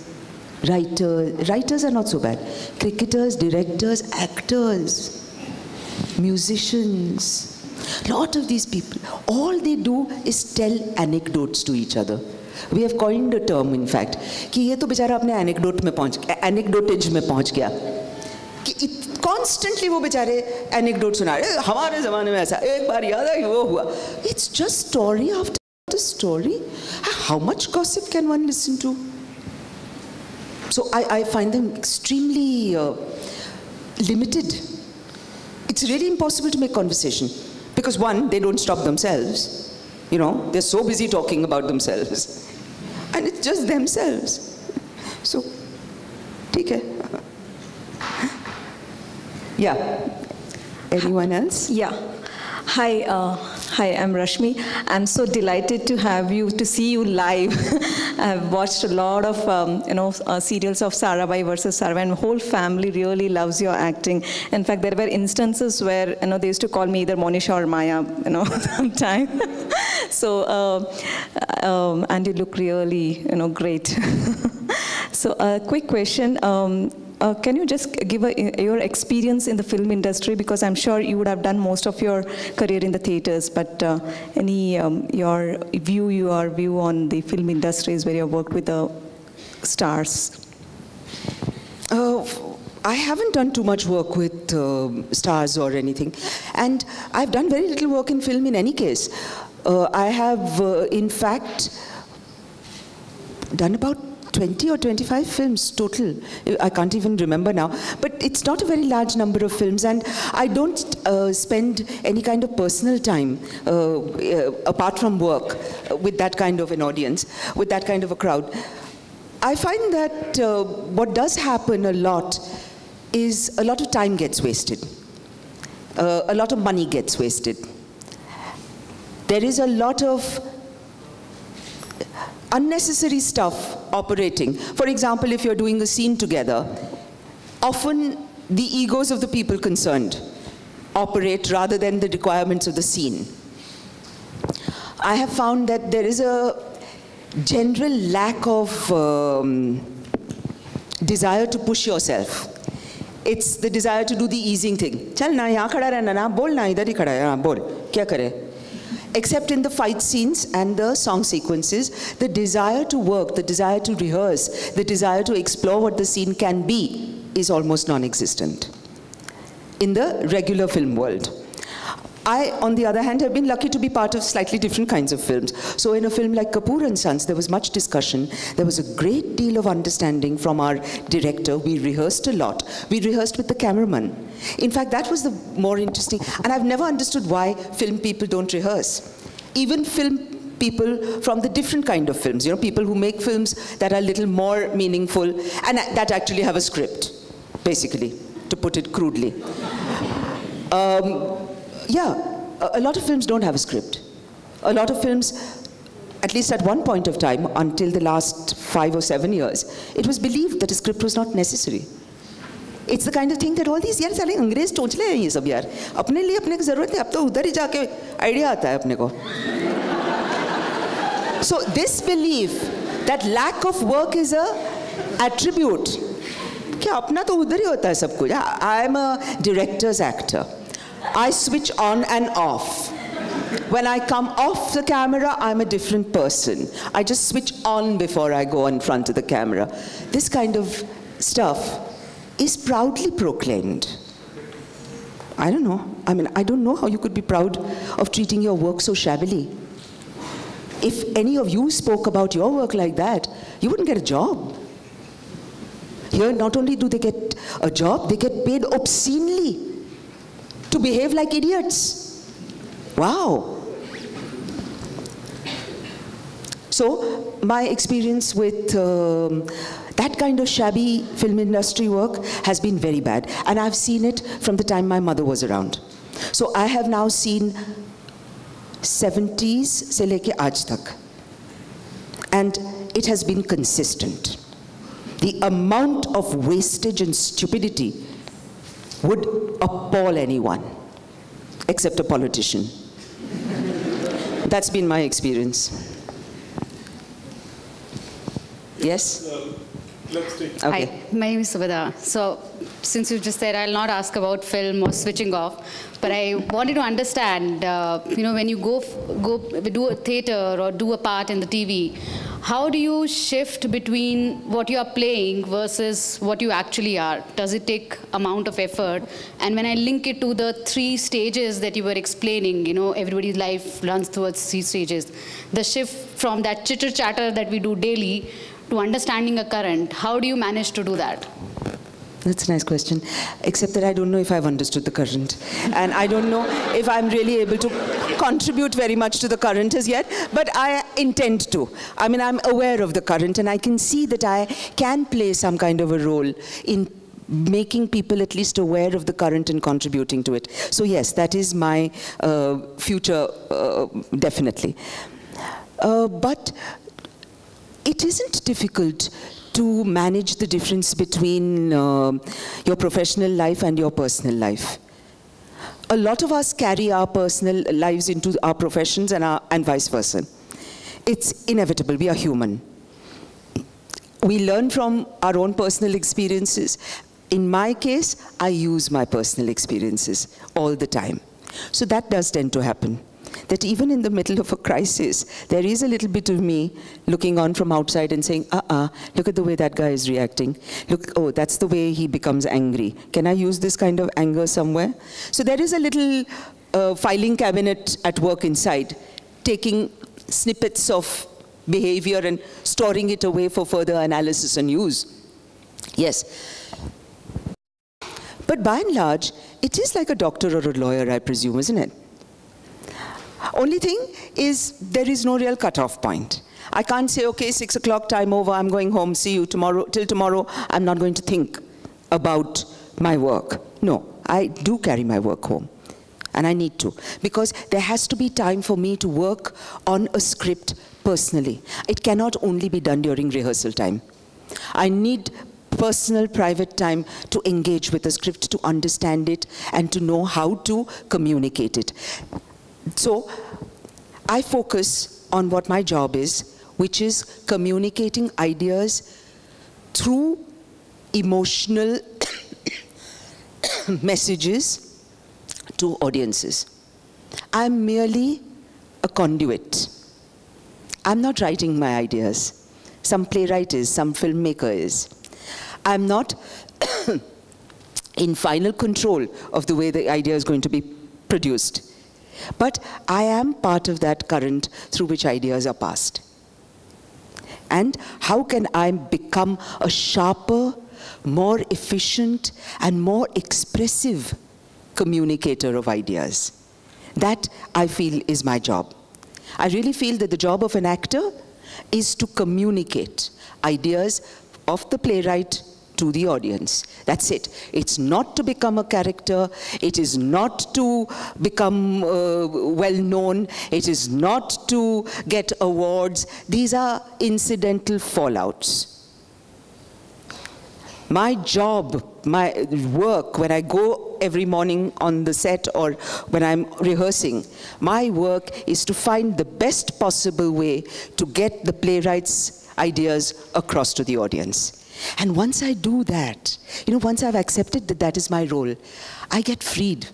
Writers, writers are not so bad. Cricketers, directors, actors, musicians. A lot of these people, all they do is tell anecdotes to each other. We have coined a term, in fact, कि ये तो बेचारा अपने anecdote में पहुँच, anecdotage में पहुँच गया. कि constantly वो बेचारे anecdote सुना रहे. हमारे ज़माने में ऐसा एक बार याद है वो हुआ. It's just story after story. How much gossip can one listen to? So I, I find them extremely uh, limited. It's really impossible to make conversation because one, they don't stop themselves. You know, they're so busy talking about themselves. And it's just themselves. So, take care. Yeah. Anyone else? Yeah. Hi, uh, hi. I'm Rashmi. I'm so delighted to have you, to see you live. I've watched a lot of, um, you know, uh, serials of Sarabhai versus. Sarabhai, and the whole family really loves your acting. In fact, there were instances where, you know, they used to call me either Monisha or Maya, you know, sometime. So, uh, um, and you look really, you know, great. So, a uh, quick question. Um, Uh, can you just give a, your experience in the film industry? Because I'm sure you would have done most of your career in the theatres, but uh, any um, your view, your view on the film industries where you have worked with the stars? Uh, I haven't done too much work with uh, stars or anything, and I've done very little work in film in any case. Uh, I have, uh, in fact, done about twenty or twenty-five films total. I can't even remember now. But it's not a very large number of films, and I don't uh, spend any kind of personal time, uh, uh, apart from work, uh, with that kind of an audience, with that kind of a crowd. I find that uh, what does happen a lot is a lot of time gets wasted. Uh, a lot of money gets wasted. There is a lot of unnecessary stuff operating. For example, if you're doing a scene together, often the egos of the people concerned operate rather than the requirements of the scene. I have found that there is a general lack of um, desire to push yourself. It's the desire to do the easing thing. Chal na, yahan khada rehna na, bol na, idhar hi khada hai, bol, kya kare? Except in the fight scenes and the song sequences, the desire to work, the desire to rehearse, the desire to explore what the scene can be is almost non-existent in the regular film world. I, on the other hand, have been lucky to be part of slightly different kinds of films. So in a film like Kapoor and Sons, there was much discussion. There was a great deal of understanding from our director. We rehearsed a lot. We rehearsed with the cameraman. In fact, that was the more interesting. And I've never understood why film people don't rehearse. Even film people from the different kind of films, you know, people who make films that are a little more meaningful and that actually have a script, basically, to put it crudely. Um, Yeah, a lot of films don't have a script. A lot of films, at least at one point of time, until the last five or seven years, it was believed that a script was not necessary. It's the kind of thing that all these, yaar, sale English tochle hai ye sab yaar. Apne liye apne ko zarurat hai. Ab to udhar hi ja ke idea aata hai apne ko. So this belief that lack of work is a attribute. I am a director's actor. I switch on and off. When I come off the camera, I'm a different person. I just switch on before I go in front of the camera. This kind of stuff is proudly proclaimed. I don't know. I mean, I don't know how you could be proud of treating your work so shabbily. If any of you spoke about your work like that, you wouldn't get a job. Here, not only do they get a job, they get paid obscenely to behave like idiots. Wow. So, my experience with um, that kind of shabby film industry work has been very bad. And I've seen it from the time my mother was around. So, I have now seen seventies se leke aaj tak. And it has been consistent. The amount of wastage and stupidity would appall anyone, except a politician. That's been my experience. Yes? Uh, let's take it. Okay. Hi, my name is Subhida. So, since you just said I'll not ask about film or switching off, but I wanted to understand, uh, you know, when you go, go do a theater or do a part in the T V, how do you shift between what you are playing versus what you actually are? Does it take amount of effort? And when I link it to the three stages that you were explaining, you know, everybody's life runs towards three stages. The shift from that chitter chatter that we do daily to understanding a current, how do you manage to do that? That's a nice question, except that I don't know if I've understood the current. And I don't know if I'm really able to contribute very much to the current as yet, but I intend to. I mean, I'm aware of the current, and I can see that I can play some kind of a role in making people at least aware of the current and contributing to it. So yes, that is my uh, future, uh, definitely. Uh, but it isn't difficult to manage the difference between uh, your professional life and your personal life. A lot of us carry our personal lives into our professions and, our, and vice versa. It's inevitable, we are human. We learn from our own personal experiences. In my case, I use my personal experiences all the time. So that does tend to happen. That even in the middle of a crisis, there is a little bit of me looking on from outside and saying, uh-uh, look at the way that guy is reacting. Look, oh, that's the way he becomes angry. Can I use this kind of anger somewhere? So there is a little uh, filing cabinet at work inside, taking snippets of behavior and storing it away for further analysis and use. Yes. But by and large, it is like a doctor or a lawyer, I presume, isn't it? Only thing is, there is no real cutoff point. I can't say, okay, six o'clock, time over, I'm going home, see you tomorrow, till tomorrow, I'm not going to think about my work. No, I do carry my work home, and I need to, because there has to be time for me to work on a script personally. It cannot only be done during rehearsal time. I need personal, private time to engage with the script, to understand it, and to know how to communicate it. So, I focus on what my job is, which is communicating ideas through emotional messages to audiences. I'm merely a conduit. I'm not writing my ideas. Some playwright is, some filmmaker is. I'm not in final control of the way the idea is going to be produced. But I am part of that current through which ideas are passed. And how can I become a sharper, more efficient, and more expressive communicator of ideas? That, I feel, is my job. I really feel that the job of an actor is to communicate ideas of the playwright to the audience. That's it. It's not to become a character. It is not to become uh, well-known. It is not to get awards. These are incidental fallouts. My job, my work, when I go every morning on the set or when I'm rehearsing. My work is to find the best possible way to get the playwright's ideas across to the audience. And once I do that, you know, once I've accepted that that is my role, I get freed.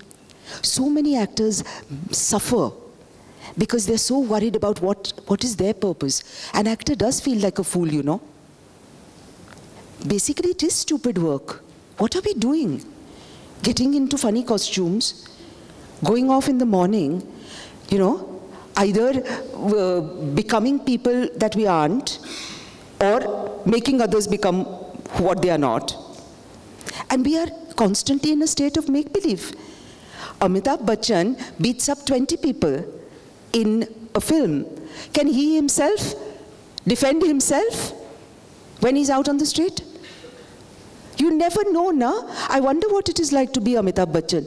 So many actors suffer because they're so worried about what, what is their purpose. An actor does feel like a fool, you know. Basically, it is stupid work. What are we doing? Getting into funny costumes, going off in the morning, you know, either uh, becoming people that we aren't, or making others become what they are not. And we are constantly in a state of make-believe. Amitabh Bachchan beats up twenty people in a film. Can he himself defend himself when he's out on the street? You never know, na? I wonder what it is like to be Amitabh Bachchan.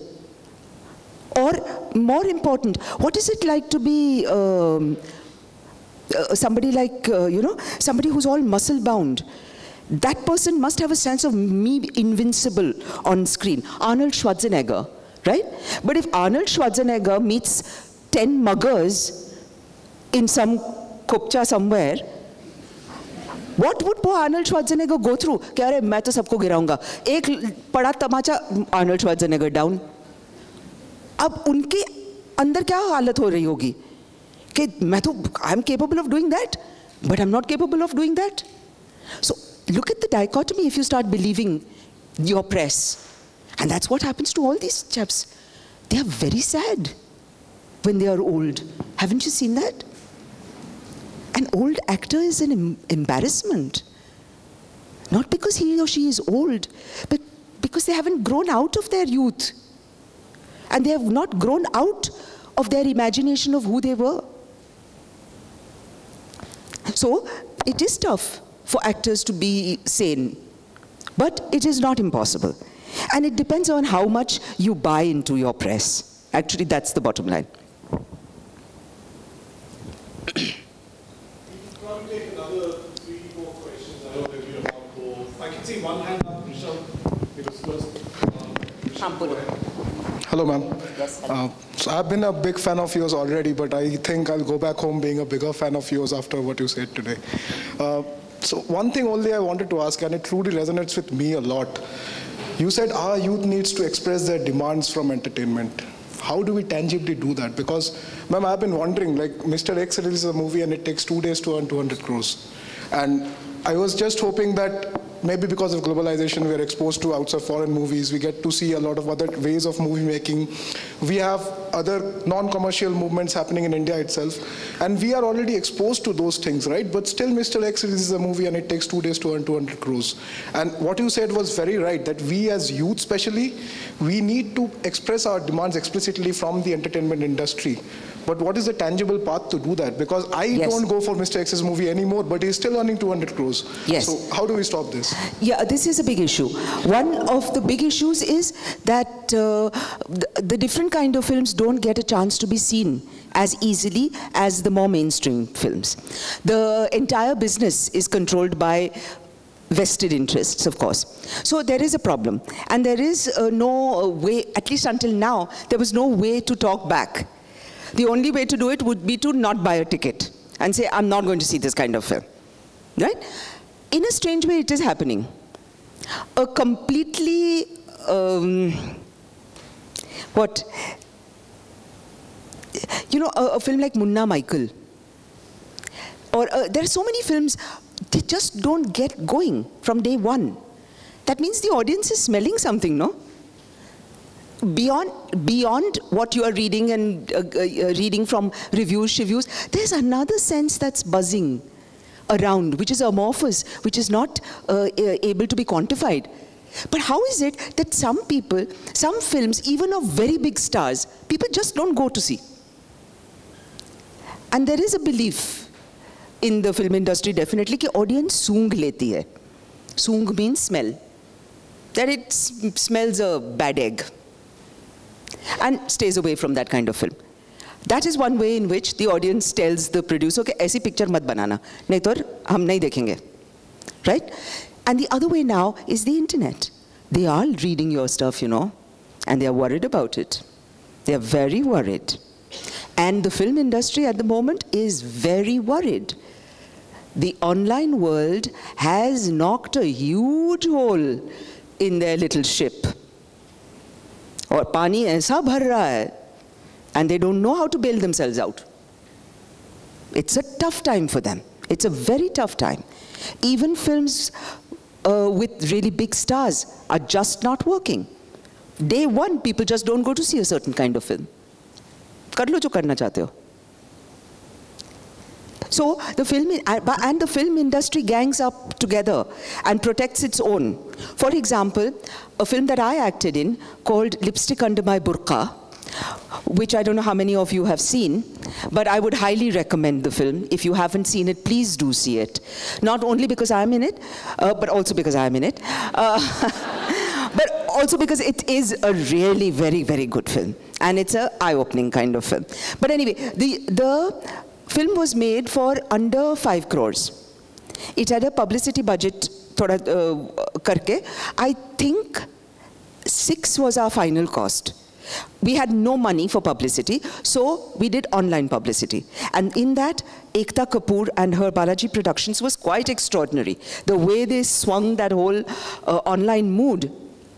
Or, more important, what is it like to be um, Uh, somebody like, uh, you know, somebody who's all muscle-bound. That person must have a sense of me invincible on screen. Arnold Schwarzenegger, right? But if Arnold Schwarzenegger meets ten muggers in some kopcha somewhere, what would poor Arnold Schwarzenegger go through? Kya re, main to sabko giraunga. Ek pada tamacha, Arnold Schwarzenegger down. Ab unke andar kya halat ho rahi hogi? Okay, I'm capable of doing that, but I'm not capable of doing that. So look at the dichotomy if you start believing your press. And that's what happens to all these chaps. They are very sad when they are old. Haven't you seen that? An old actor is an em- embarrassment. Not because he or she is old, but because they haven't grown out of their youth. And they have not grown out of their imagination of who they were. So it is tough for actors to be sane, but it is not impossible. And it depends on how much you buy into your press. Actually, that's the bottom line. Probably take another three, four questions. I know that we have four. I can see one hand up, Rishabh. It was first. Um, Rishabh, hello, ma'am. Yes, uh, so I've been a big fan of yours already, but I think I'll go back home being a bigger fan of yours after what you said today. Uh, so one thing only I wanted to ask, and it truly resonates with me a lot. You said our youth needs to express their demands from entertainment. How do we tangibly do that? Because, ma'am, I've been wondering, like, Mister X releases a movie and it takes two days to earn two hundred crores. And I was just hoping that maybe because of globalization, we're exposed to outside foreign movies. We get to see a lot of other ways of movie making. We have other non-commercial movements happening in India itself. And we are already exposed to those things, right? But still, Mister X releases a movie and it takes two days to earn two hundred crores. And what you said was very right, that we as youth especially, we need to express our demands explicitly from the entertainment industry. But what is the tangible path to do that? Because I yes. don't go for Mister X's movie anymore, but he's still earning two hundred crores. Yes. So how do we stop this? Yeah, this is a big issue. One of the big issues is that uh, the, the different kind of films don't get a chance to be seen as easily as the more mainstream films. The entire business is controlled by vested interests, of course. So there is a problem. And there is uh, no way, at least until now, there was no way to talk back. The only way to do it would be to not buy a ticket and say, I'm not going to see this kind of film, right? In a strange way, it is happening. A completely, um, what, you know, a, a film like Munna Michael, or uh, there are so many films, they just don't get going from day one. That means the audience is smelling something, no? Beyond, beyond what you are reading and uh, uh, reading from reviews, reviews, there's another sense that's buzzing around, which is amorphous, which is not uh, able to be quantified. But how is it that some people, some films, even of very big stars, people just don't go to see? And there is a belief in the film industry, definitely, that audience soong leti hai. Soong means smell. That it smells a bad egg. And stays away from that kind of film. That is one way in which the audience tells the producer, okay, aisi picture mat banana, nahi tor hum nahi dekhenge, right? And the other way now is the internet. They are reading your stuff, you know, and they are worried about it. They are very worried. And the film industry at the moment is very worried. The online world has knocked a huge hole in their little ship. Aur pani aisa bhar raha hai, and they don't know how to bail themselves out. It's a tough time for them. It's a very tough time. Even films uh, with really big stars are just not working. Day one, people just don't go to see a certain kind of film. Kar lo jo karna chahte ho. So the film, and the film industry gangs up together and protects its own. For example, a film that I acted in called Lipstick Under My Burkha, which I don't know how many of you have seen, but I would highly recommend the film. If you haven't seen it, please do see it. Not only because I'm in it, uh, but also because I'm in it. Uh, but also because it is a really very, very good film. And it's an eye-opening kind of film. But anyway, the, the film was made for under five crores. It had a publicity budget, thoda, uh, karke. I think six was our final cost. We had no money for publicity, so we did online publicity. And in that, Ekta Kapoor and her Balaji Productions was quite extraordinary. The way they swung that whole uh, online mood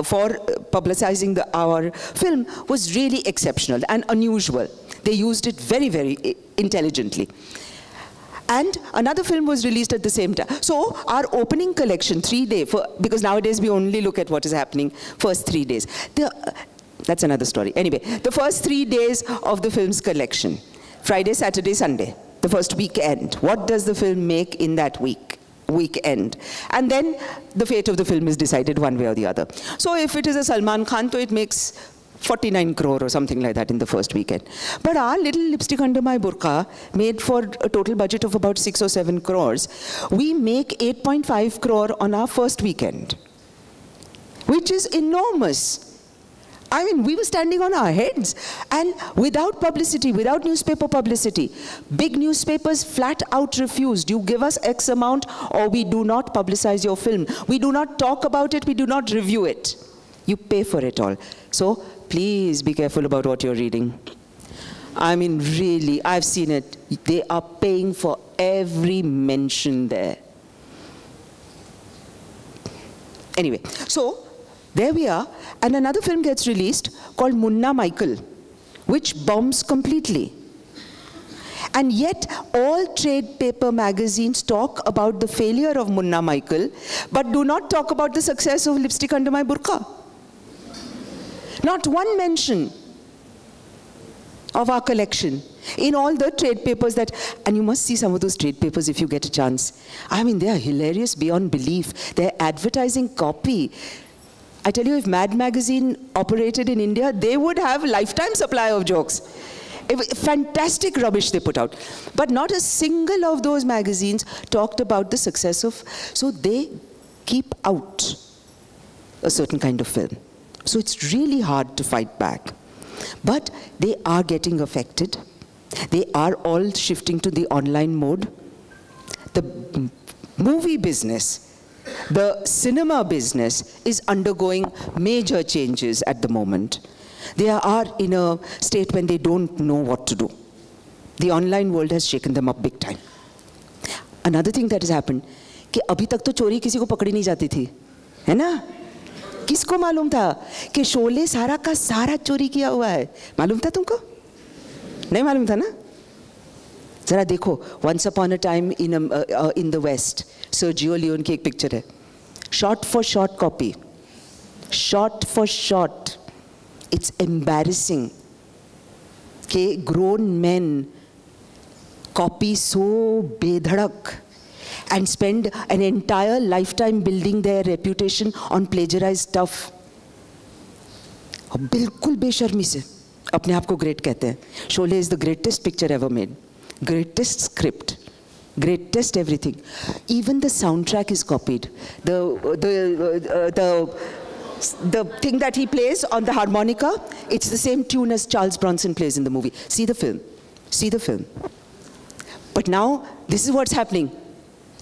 for publicizing the, our film was really exceptional and unusual. They used it very, very intelligently. And another film was released at the same time. So our opening collection, three day, for, because nowadays we only look at what is happening first three days. The, That's another story. Anyway, the first three days of the film's collection, Friday, Saturday, Sunday, the first weekend. What does the film make in that week, weekend? And then the fate of the film is decided one way or the other. So if it is a Salman Khan, so it makes forty-nine crore or something like that in the first weekend. But our little Lipstick Under My Burkha, made for a total budget of about six or seven crores, we make eight point five crore on our first weekend, which is enormous. I mean, we were standing on our heads, and without publicity, without newspaper publicity, big newspapers flat out refused. You give us X amount or we do not publicize your film. We do not talk about it, we do not review it. You pay for it all. So please be careful about what you're reading. I mean, really, I've seen it. They are paying for every mention there. Anyway, so there we are, and another film gets released called Munna Michael, which bombs completely. And yet, all trade paper magazines talk about the failure of Munna Michael, but do not talk about the success of Lipstick Under My Burkha. Not one mention of our collection in all the trade papers that, and you must see some of those trade papers if you get a chance. I mean, they are hilarious beyond belief. They're advertising copy. I tell you, if Mad Magazine operated in India, they would have a lifetime supply of jokes. Fantastic rubbish they put out. But not a single of those magazines talked about the success of, so they keep out a certain kind of film. So it's really hard to fight back. But they are getting affected. They are all shifting to the online mode. The movie business, the cinema business is undergoing major changes at the moment. They are in a state when they don't know what to do. The online world has shaken them up big time. Another thing that has happened, कि अभी तक तो चोरी किसी को पकड़ी नहीं जाती थी, है ना? किसको मालूम था कि शोले सारा का सारा चोरी किया हुआ है? मालूम था तुमको? नहीं मालूम था ना? जरा देखो, once upon a time in, a, uh, uh, in the West, Sergio Leone की एक picture है, shot for shot copy, shot for shot. It's embarrassing कि grown men copy so bedhadak and spend an entire lifetime building their reputation on plagiarized stuff. बिल्कुल बेशर्मी से अपने आप को great कहते हैं. Sholay is the greatest picture ever made. Greatest script, greatest everything. Even the soundtrack is copied. The the uh, the the thing that he plays on the harmonica, it's the same tune as Charles Bronson plays in the movie. See the film, see the film. But now this is what's happening.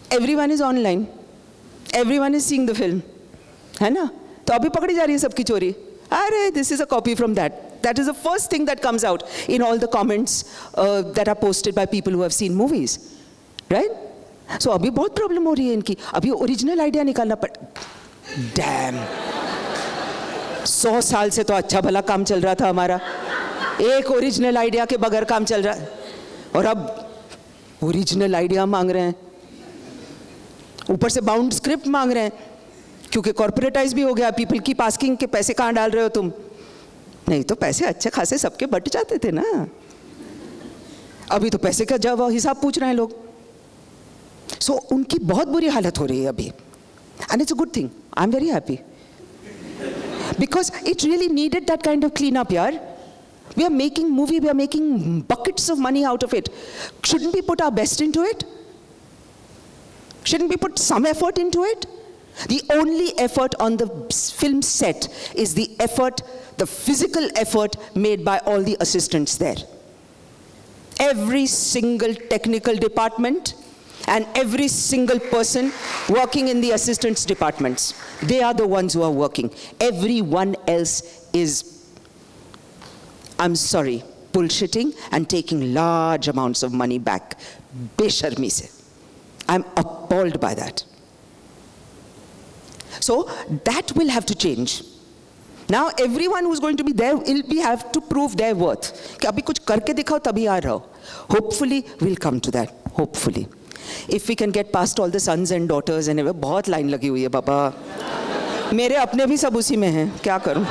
Everyone is online. Everyone is seeing the film. है ना? तो अभी पकड़ी जा रही है सबकी चोरी. Arey, this is a copy from that. That is the first thing that comes out in all the comments uh, that are posted by people who have seen movies. Right? So, abhi bahut problem ho rahi hai inki. Abhi original idea nikalna pad. Damn. सौ साल से तो अच्छा भला काम चल रहा था हमारा. एक ओरिजिनल आइडिया के बगैर काम चल रहा है और अब ओरिजिनल आइडिया मांग रहे हैं. ऊपर से बाउंड स्क्रिप्ट मांग रहे हैं क्योंकि कॉर्पोरेटाइज भी हो गया. पीपल की पास्किंग के पैसे कहाँ डाल रहे हो तुम? नहीं तो पैसे अच्छे खासे सबके बट जाते थे ना. अभी तो पैसे का जब हिसाब पूछ रहे हैं लोग. सो so, उनकी बहुत बुरी हालत हो रही है अभी. And it's a good thing. I am very happy because it really needed that kind of cleanup here. We are making movie, we are making buckets of money out of it. Shouldn't we put our best into it? Shouldn't we put some effort into it? The only effort on the film set is the effort, the physical effort made by all the assistants there. Every single technical department and every single person working in the assistance departments. They are the ones who are working. Everyone else is, I'm sorry, bullshitting and taking large amounts of money back. Besharmi se. I'm appalled by that. So that will have to change. Now everyone who's going to be there will be have to prove their worth. Ki abhi kuch karke dikhao, tabhi aa raho. Hopefully we'll come to that. Hopefully. If we can get past all the sons and daughters and everyone, बहुत line लगी हुई है बाबा. मेरे अपने भी सब उसी में हैं. क्या करूं?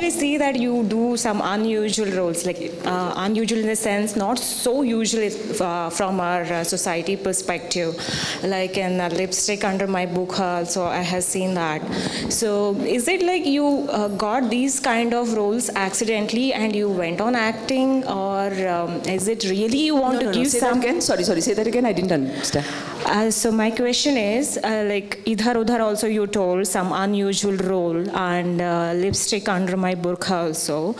We see that you do some unusual roles, like uh, unusual in the sense not so usual if, uh, from our uh, society perspective, like in uh, Lipstick Under My Burkha, so I have seen that. So is it like you uh, got these kind of roles accidentally and you went on acting, or um, is it really you want no, to no, give no. Say some... that again? Sorry, sorry, say that again, I didn't understand. Uh, so my question is, uh, like Idhar Udhar also you told some unusual role, and uh, Lipstick Under My Burkha also.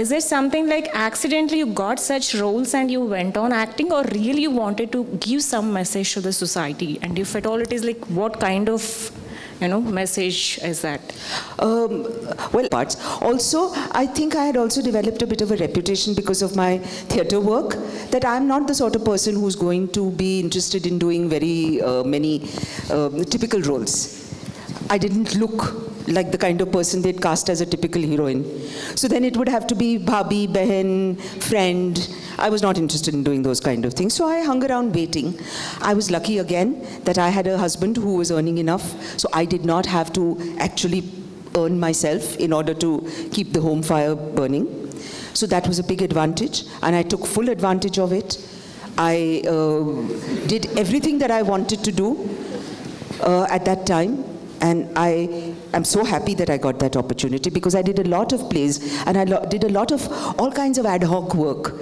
Is there something like accidentally you got such roles and you went on acting, or really you wanted to give some message to the society? And if at all it is, like what kind of, you know, message is that? Um, well, parts. Also, I think I had also developed a bit of a reputation because of my theatre work that I'm not the sort of person who's going to be interested in doing very uh, many uh, typical roles. I didn't look like the kind of person they'd cast as a typical heroine. So then it would have to be bhabhi, behen, friend. I was not interested in doing those kind of things. So I hung around waiting. I was lucky again that I had a husband who was earning enough. So I did not have to actually earn myself in order to keep the home fire burning. So that was a big advantage. And I took full advantage of it. I uh, did everything that I wanted to do uh, at that time. And I am so happy that I got that opportunity because I did a lot of plays and I did a lot of all kinds of ad hoc work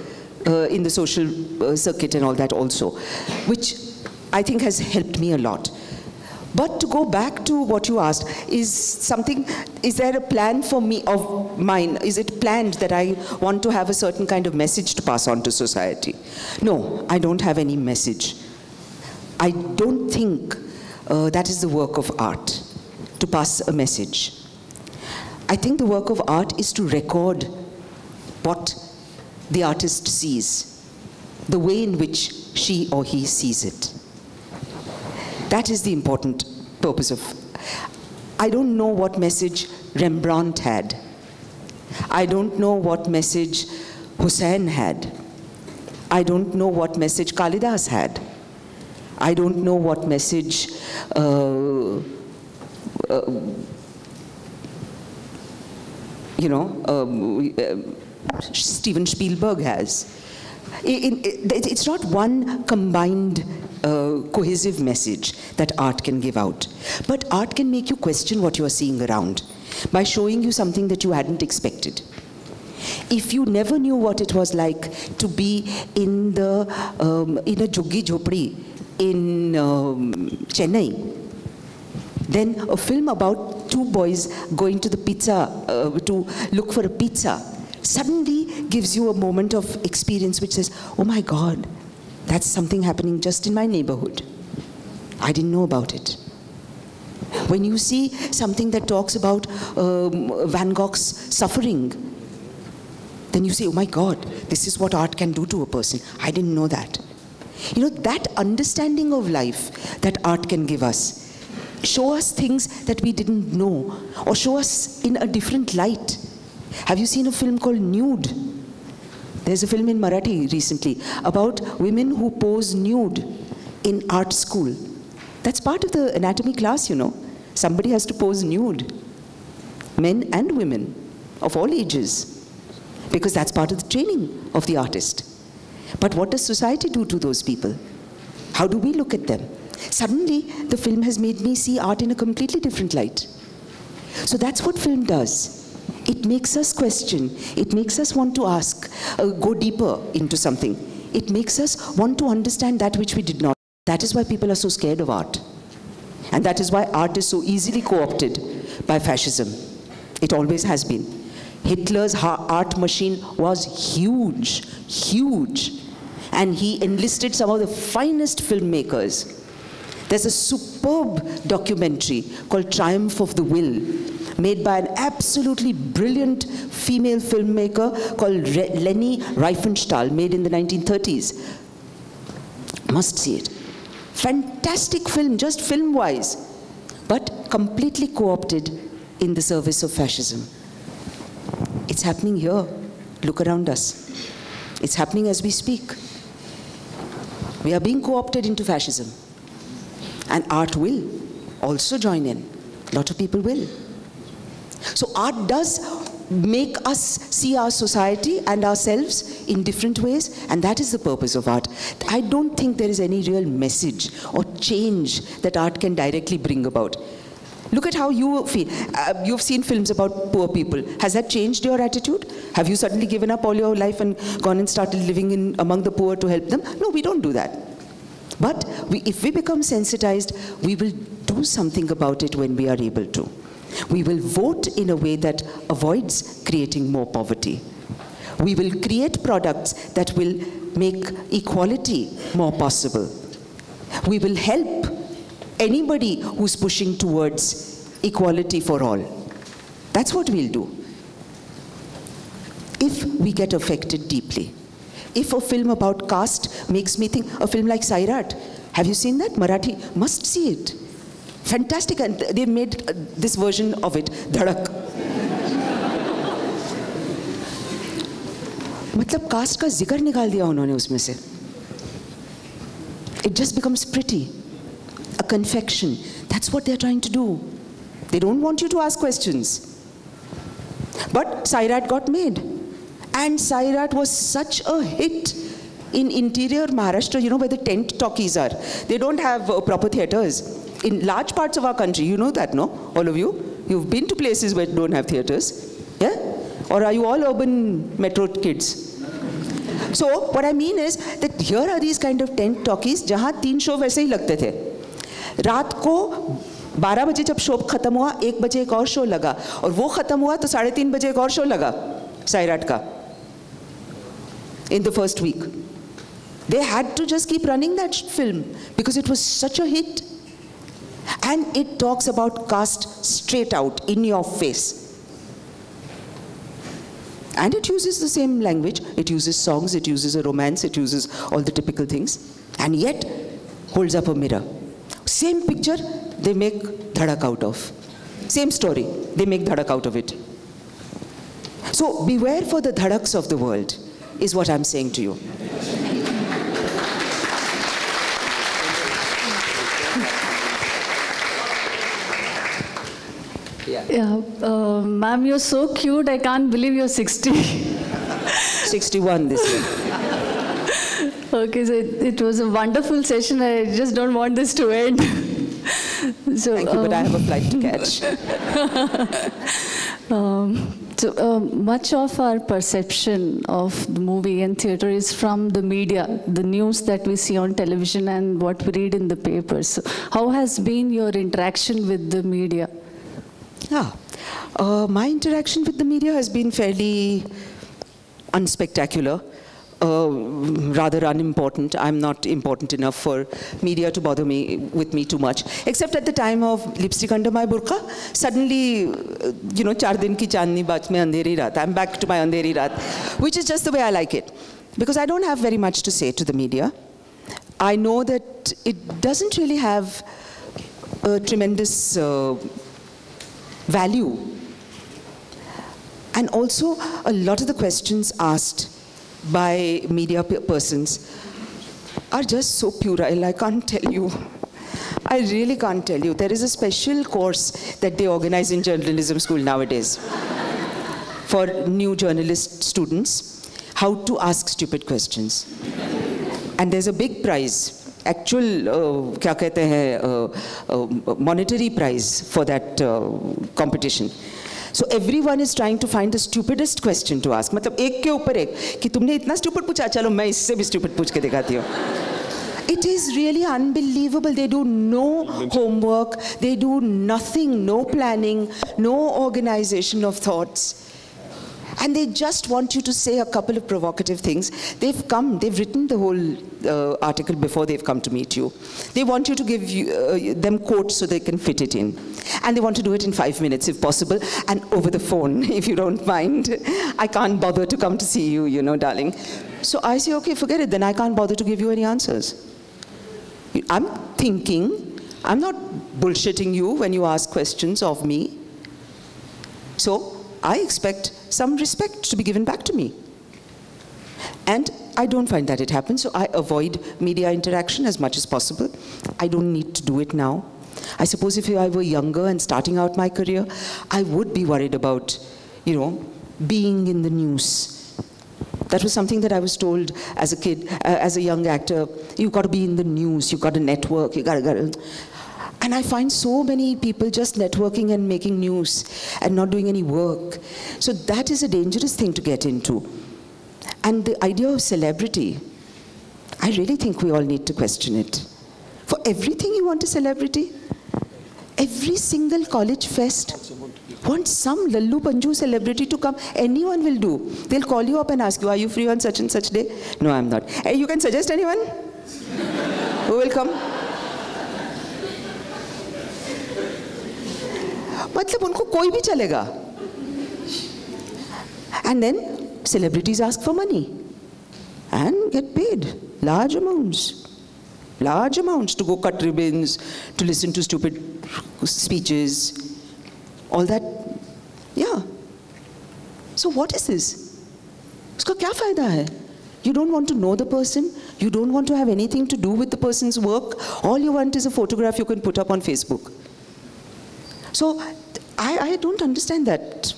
uh, in the social uh, circuit and all that also, which I think has helped me a lot. But to go back to what you asked, is something, is there a plan for me of mine? Is it planned that I want to have a certain kind of message to pass on to society? No, I don't have any message. I don't think Uh, that is the work of art, to pass a message. I think the work of art is to record what the artist sees, the way in which she or he sees it. That is the important purpose of. I don't know what message Rembrandt had. I don't know what message Hussain had. I don't know what message Kalidas had. I don't know what message uh, uh, you know um, uh, Steven Spielberg has. It, it, it's not one combined uh, cohesive message that art can give out. But art can make you question what you are seeing around by showing you something that you hadn't expected. If you never knew what it was like to be in the um, in a Joggi Jhopdi in um, Chennai, then a film about two boys going to the pizza, uh, to look for a pizza, suddenly gives you a moment of experience which says, oh my God, that's something happening just in my neighborhood. I didn't know about it. When you see something that talks about um, Van Gogh's suffering, then you say, oh my God, this is what art can do to a person. I didn't know that. You know, that understanding of life that art can give us, show us things that we didn't know, or show us in a different light. Have you seen a film called Nude? There's a film in Marathi recently about women who pose nude in art school. That's part of the anatomy class, you know. Somebody has to pose nude. Men and women of all ages. Because that's part of the training of the artist. But what does society do to those people? How do we look at them? Suddenly, the film has made me see art in a completely different light. So that's what film does. It makes us question. It makes us want to ask, uh, go deeper into something. It makes us want to understand that which we did not. That is why people are so scared of art. And that is why art is so easily co-opted by fascism. It always has been. Hitler's art machine was huge, huge. And he enlisted some of the finest filmmakers. There's a superb documentary called Triumph of the Will, made by an absolutely brilliant female filmmaker called Re Leni Riefenstahl, made in the nineteen thirties. Must see it. Fantastic film, just film-wise, but completely co-opted in the service of fascism. It's happening here. Look around us. It's happening as we speak. We are being co-opted into fascism. And art will also join in. A lot of people will. So art does make us see our society and ourselves in different ways, and that is the purpose of art. I don't think there is any real message or change that art can directly bring about. Look at how you feel. Uh, you've seen films about poor people. Has that changed your attitude? Have you suddenly given up all your life and gone and started living in among the poor to help them? No, we don't do that. But we, if we become sensitized, we will do something about it when we are able to. We will vote in a way that avoids creating more poverty. We will create products that will make equality more possible. We will help anybody who's pushing towards equality for all. That's what we'll do. If we get affected deeply. If a film about caste makes me think, a film like Sairat, have you seen that? Marathi, must see it. Fantastic, and they made uh, this version of it, Dhadak. Matlab caste ka zikr nikal diya unhone usme se. It just becomes pretty, a confection. That's what they're trying to do. They don't want you to ask questions. But Sairat got made. And Sairat was such a hit in interior Maharashtra, you know, where the tent talkies are. They don't have uh, proper theatres. In large parts of our country, you know that, no? All of you? You've been to places where don't have theatres, yeah? Or are you all urban metro kids? So, what I mean is that here are these kind of tent talkies, jahan teen show वैसे ही लगते थे. रात को बारह बजे जब show खत्म हुआ, एक बजे एक और show लगा, और वो खत्म हुआ तो साढ़े तीन बजे एक और show लगा, Sairat का. In the first week, they had to just keep running that film because it was such a hit. And it talks about caste straight out, in your face. And it uses the same language, it uses songs, it uses a romance, it uses all the typical things. And yet, holds up a mirror. Same picture, they make Dhadak out of. Same story, they make Dhadak out of it. So beware for the Dhadaks of the world, is what I'm saying to you. Yeah, uh, ma'am, you're so cute, I can't believe you're sixty. sixty-one this year. Okay, so it, it was a wonderful session. I just don't want this to end. So, thank you, um, but I have a flight to catch. um, so uh, much of our perception of the movie and theatre is from the media, the news that we see on television and what we read in the papers. So, how has been your interaction with the media? Yeah, uh, my interaction with the media has been fairly unspectacular. uh, rather unimportant. I'm not important enough for media to bother me with me too much. Except at the time of Lipstick Under My Burkha, suddenly, you know, Char Din Ki Chandni Baat Mein Andheri Raat. I'm back to my Andheri Raat, which is just the way I like it. Because I don't have very much to say to the media. I know that it doesn't really have a tremendous uh, value. And also, a lot of the questions asked by media persons are just so puerile, I can't tell you. I really can't tell you. There is a special course that they organize in journalism school nowadays for new journalist students, how to ask stupid questions. And there's a big prize, actual uh, kya kehte hai, uh, uh, monetary prize for that uh, competition. So everyone is trying to find the stupidest question to ask. Matlab ek ke upar ek ki tumne itna stupid pucha, chalo main isse bhi stupid puch ke dikhati hu. It is really unbelievable. They do no homework. They do nothing, no planning, no organization of thoughts. And they just want you to say a couple of provocative things. They've come, they've written the whole uh, article before they've come to meet you. They want you to give you, uh, them quotes so they can fit it in. And they want to do it in five minutes if possible, and over the phone, if you don't mind. I can't bother to come to see you, you know, darling. So I say, okay, forget it, then I can't bother to give you any answers. I'm thinking, I'm not bullshitting you when you ask questions of me. So I expect some respect to be given back to me. And I don't find that it happens, so I avoid media interaction as much as possible. I don't need to do it now. I suppose if I were younger and starting out my career, I would be worried about, you know, being in the news. That was something that I was told as a kid, uh, as a young actor, you've got to be in the news, you've got to network, you got to... And I find so many people just networking and making news and not doing any work. So that is a dangerous thing to get into. And the idea of celebrity, I really think we all need to question it. For everything you want a celebrity, every single college fest wants some Lallu Panju celebrity to come. Anyone will do. They'll call you up and ask you, are you free on such and such day? No, I'm not. Hey, you can suggest anyone who will come? And then celebrities ask for money and get paid large amounts, large amounts to go cut ribbons, to listen to stupid speeches, all that, yeah. So what is this? Uska kya fayda hai? You don't want to know the person, you don't want to have anything to do with the person's work, all you want is a photograph you can put up on Facebook. So, I, I don't understand that.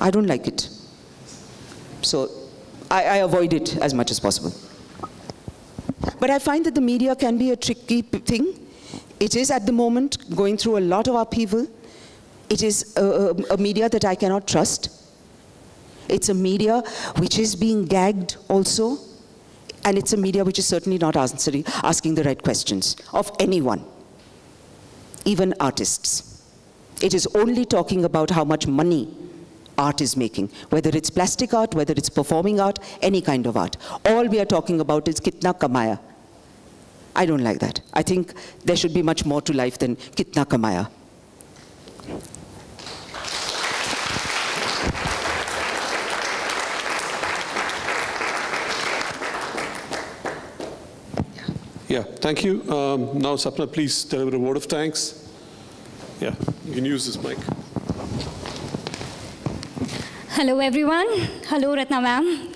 I don't like it. So, I, I avoid it as much as possible. But I find that the media can be a tricky thing. It is at the moment going through a lot of upheaval. It is a, a media that I cannot trust. It's a media which is being gagged also. And it's a media which is certainly not answering, asking the right questions of anyone. Even artists. It is only talking about how much money art is making, whether it's plastic art, whether it's performing art, any kind of art. All we are talking about is kitna kamaya. I don't like that. I think there should be much more to life than kitna kamaya. Yeah, thank you. Um, now, Sapna, please deliver a word of thanks. Yeah, you can use this mic. Hello, everyone. Hello, Ratna ma'am.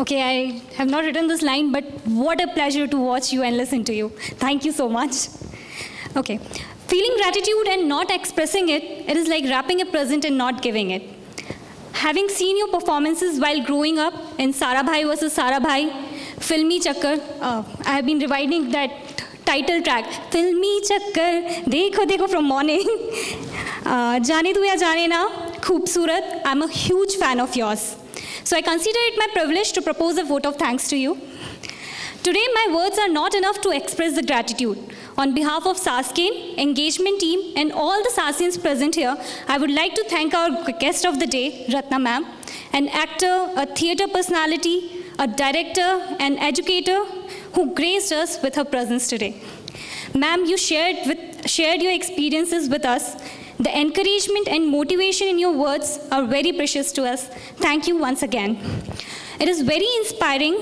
Okay, I have not written this line, but what a pleasure to watch you and listen to you. Thank you so much. Okay, feeling gratitude and not expressing it, it is like wrapping a present and not giving it. Having seen your performances while growing up in Sarabhai versus. Sarabhai, Filmy Chakkar, uh, I have been rewinding that title track, Filmy Chakkar, Dekho Dekho from morning, uh, Jaane Tu Ya Jaane Na, Khoobsurat, I'm a huge fan of yours. So I consider it my privilege to propose a vote of thanks to you. Today my words are not enough to express the gratitude On behalf of SASKAN, engagement team, and all the SASKANs present here, I would like to thank our guest of the day, Ratna ma'am, an actor, a theatre personality, a director, an educator, who graced us with her presence today. Ma'am, you shared, with, shared your experiences with us. The encouragement and motivation in your words are very precious to us. Thank you once again. It is very inspiring.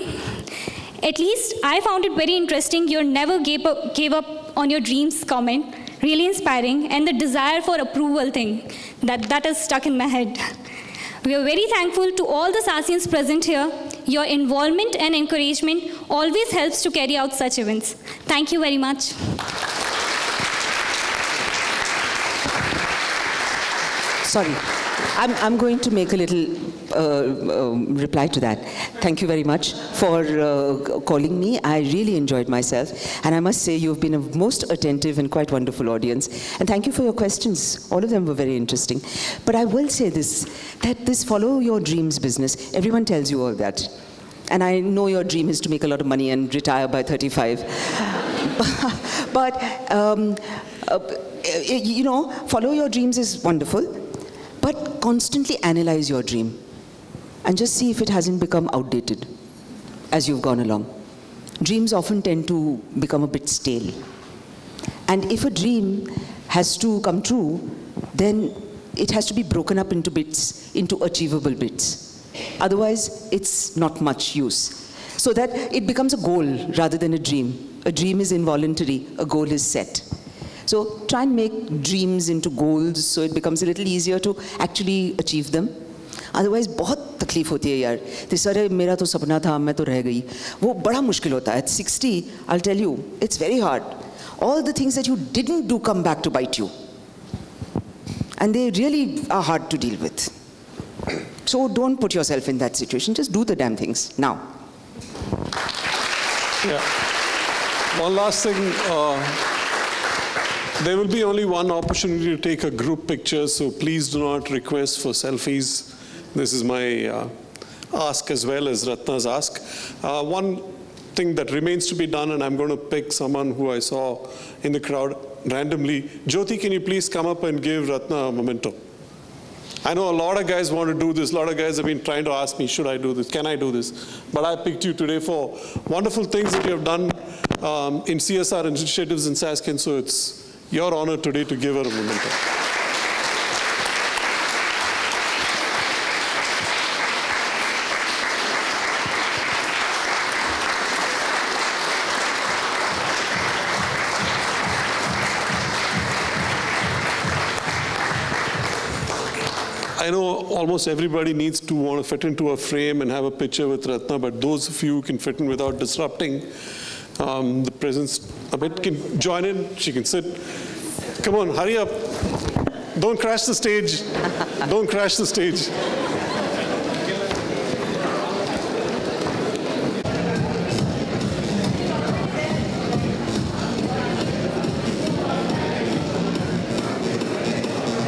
At least I found it very interesting, your never gave up, gave up on your dreams comment. Really inspiring, and the desire for approval thing, that, that is stuck in my head. We are very thankful to all the SASKANs present here. Your involvement and encouragement always helps to carry out such events. Thank you very much. Sorry, I'm, I'm going to make a little Uh, um, reply to that. Thank you very much for uh, calling me. I really enjoyed myself, and I must say you've been a most attentive and quite wonderful audience, and thank you for your questions. All of them were very interesting. But I will say this, that this follow your dreams business, everyone tells you all that, and I know your dream is to make a lot of money and retire by thirty-five. But um, uh, you know, follow your dreams is wonderful, but constantly analyze your dream and just see if it hasn't become outdated as you've gone along. Dreams often tend to become a bit stale. And if a dream has to come true, then it has to be broken up into bits, into achievable bits. Otherwise, it's not much use. So that it becomes a goal rather than a dream. A dream is involuntary, a goal is set. So try and make dreams into goals so it becomes a little easier to actually achieve them. Otherwise, बहुत तकलीफ होती है यार. This अरे मेरा तो सपना था, मैं तो रह गई. वो बड़ा मुश्किल होता है. At sixty, I'll tell you, it's very hard. All the things that you didn't do come back to bite you, and they really are hard to deal with. So don't put yourself in that situation. Just do the damn things now. Yeah. One last thing. Uh... There will be only one opportunity to take a group picture, so please do not request for selfies. This is my uh, ask as well as Ratna's ask. Uh, one thing that remains to be done, and I'm going to pick someone who I saw in the crowd randomly. Jyoti, can you please come up and give Ratna a memento? I know a lot of guys want to do this. A lot of guys have been trying to ask me, should I do this? Can I do this? But I picked you today for wonderful things that you have done um, in C S R initiatives in SASKAN, so it's your honor today to give her a memento. I know almost everybody needs to want to fit into a frame and have a picture with Ratna, but those of you who can fit in without disrupting Um, the presence a bit can join in. She can sit. Come on, hurry up. Don't crash the stage. Don't crash the stage.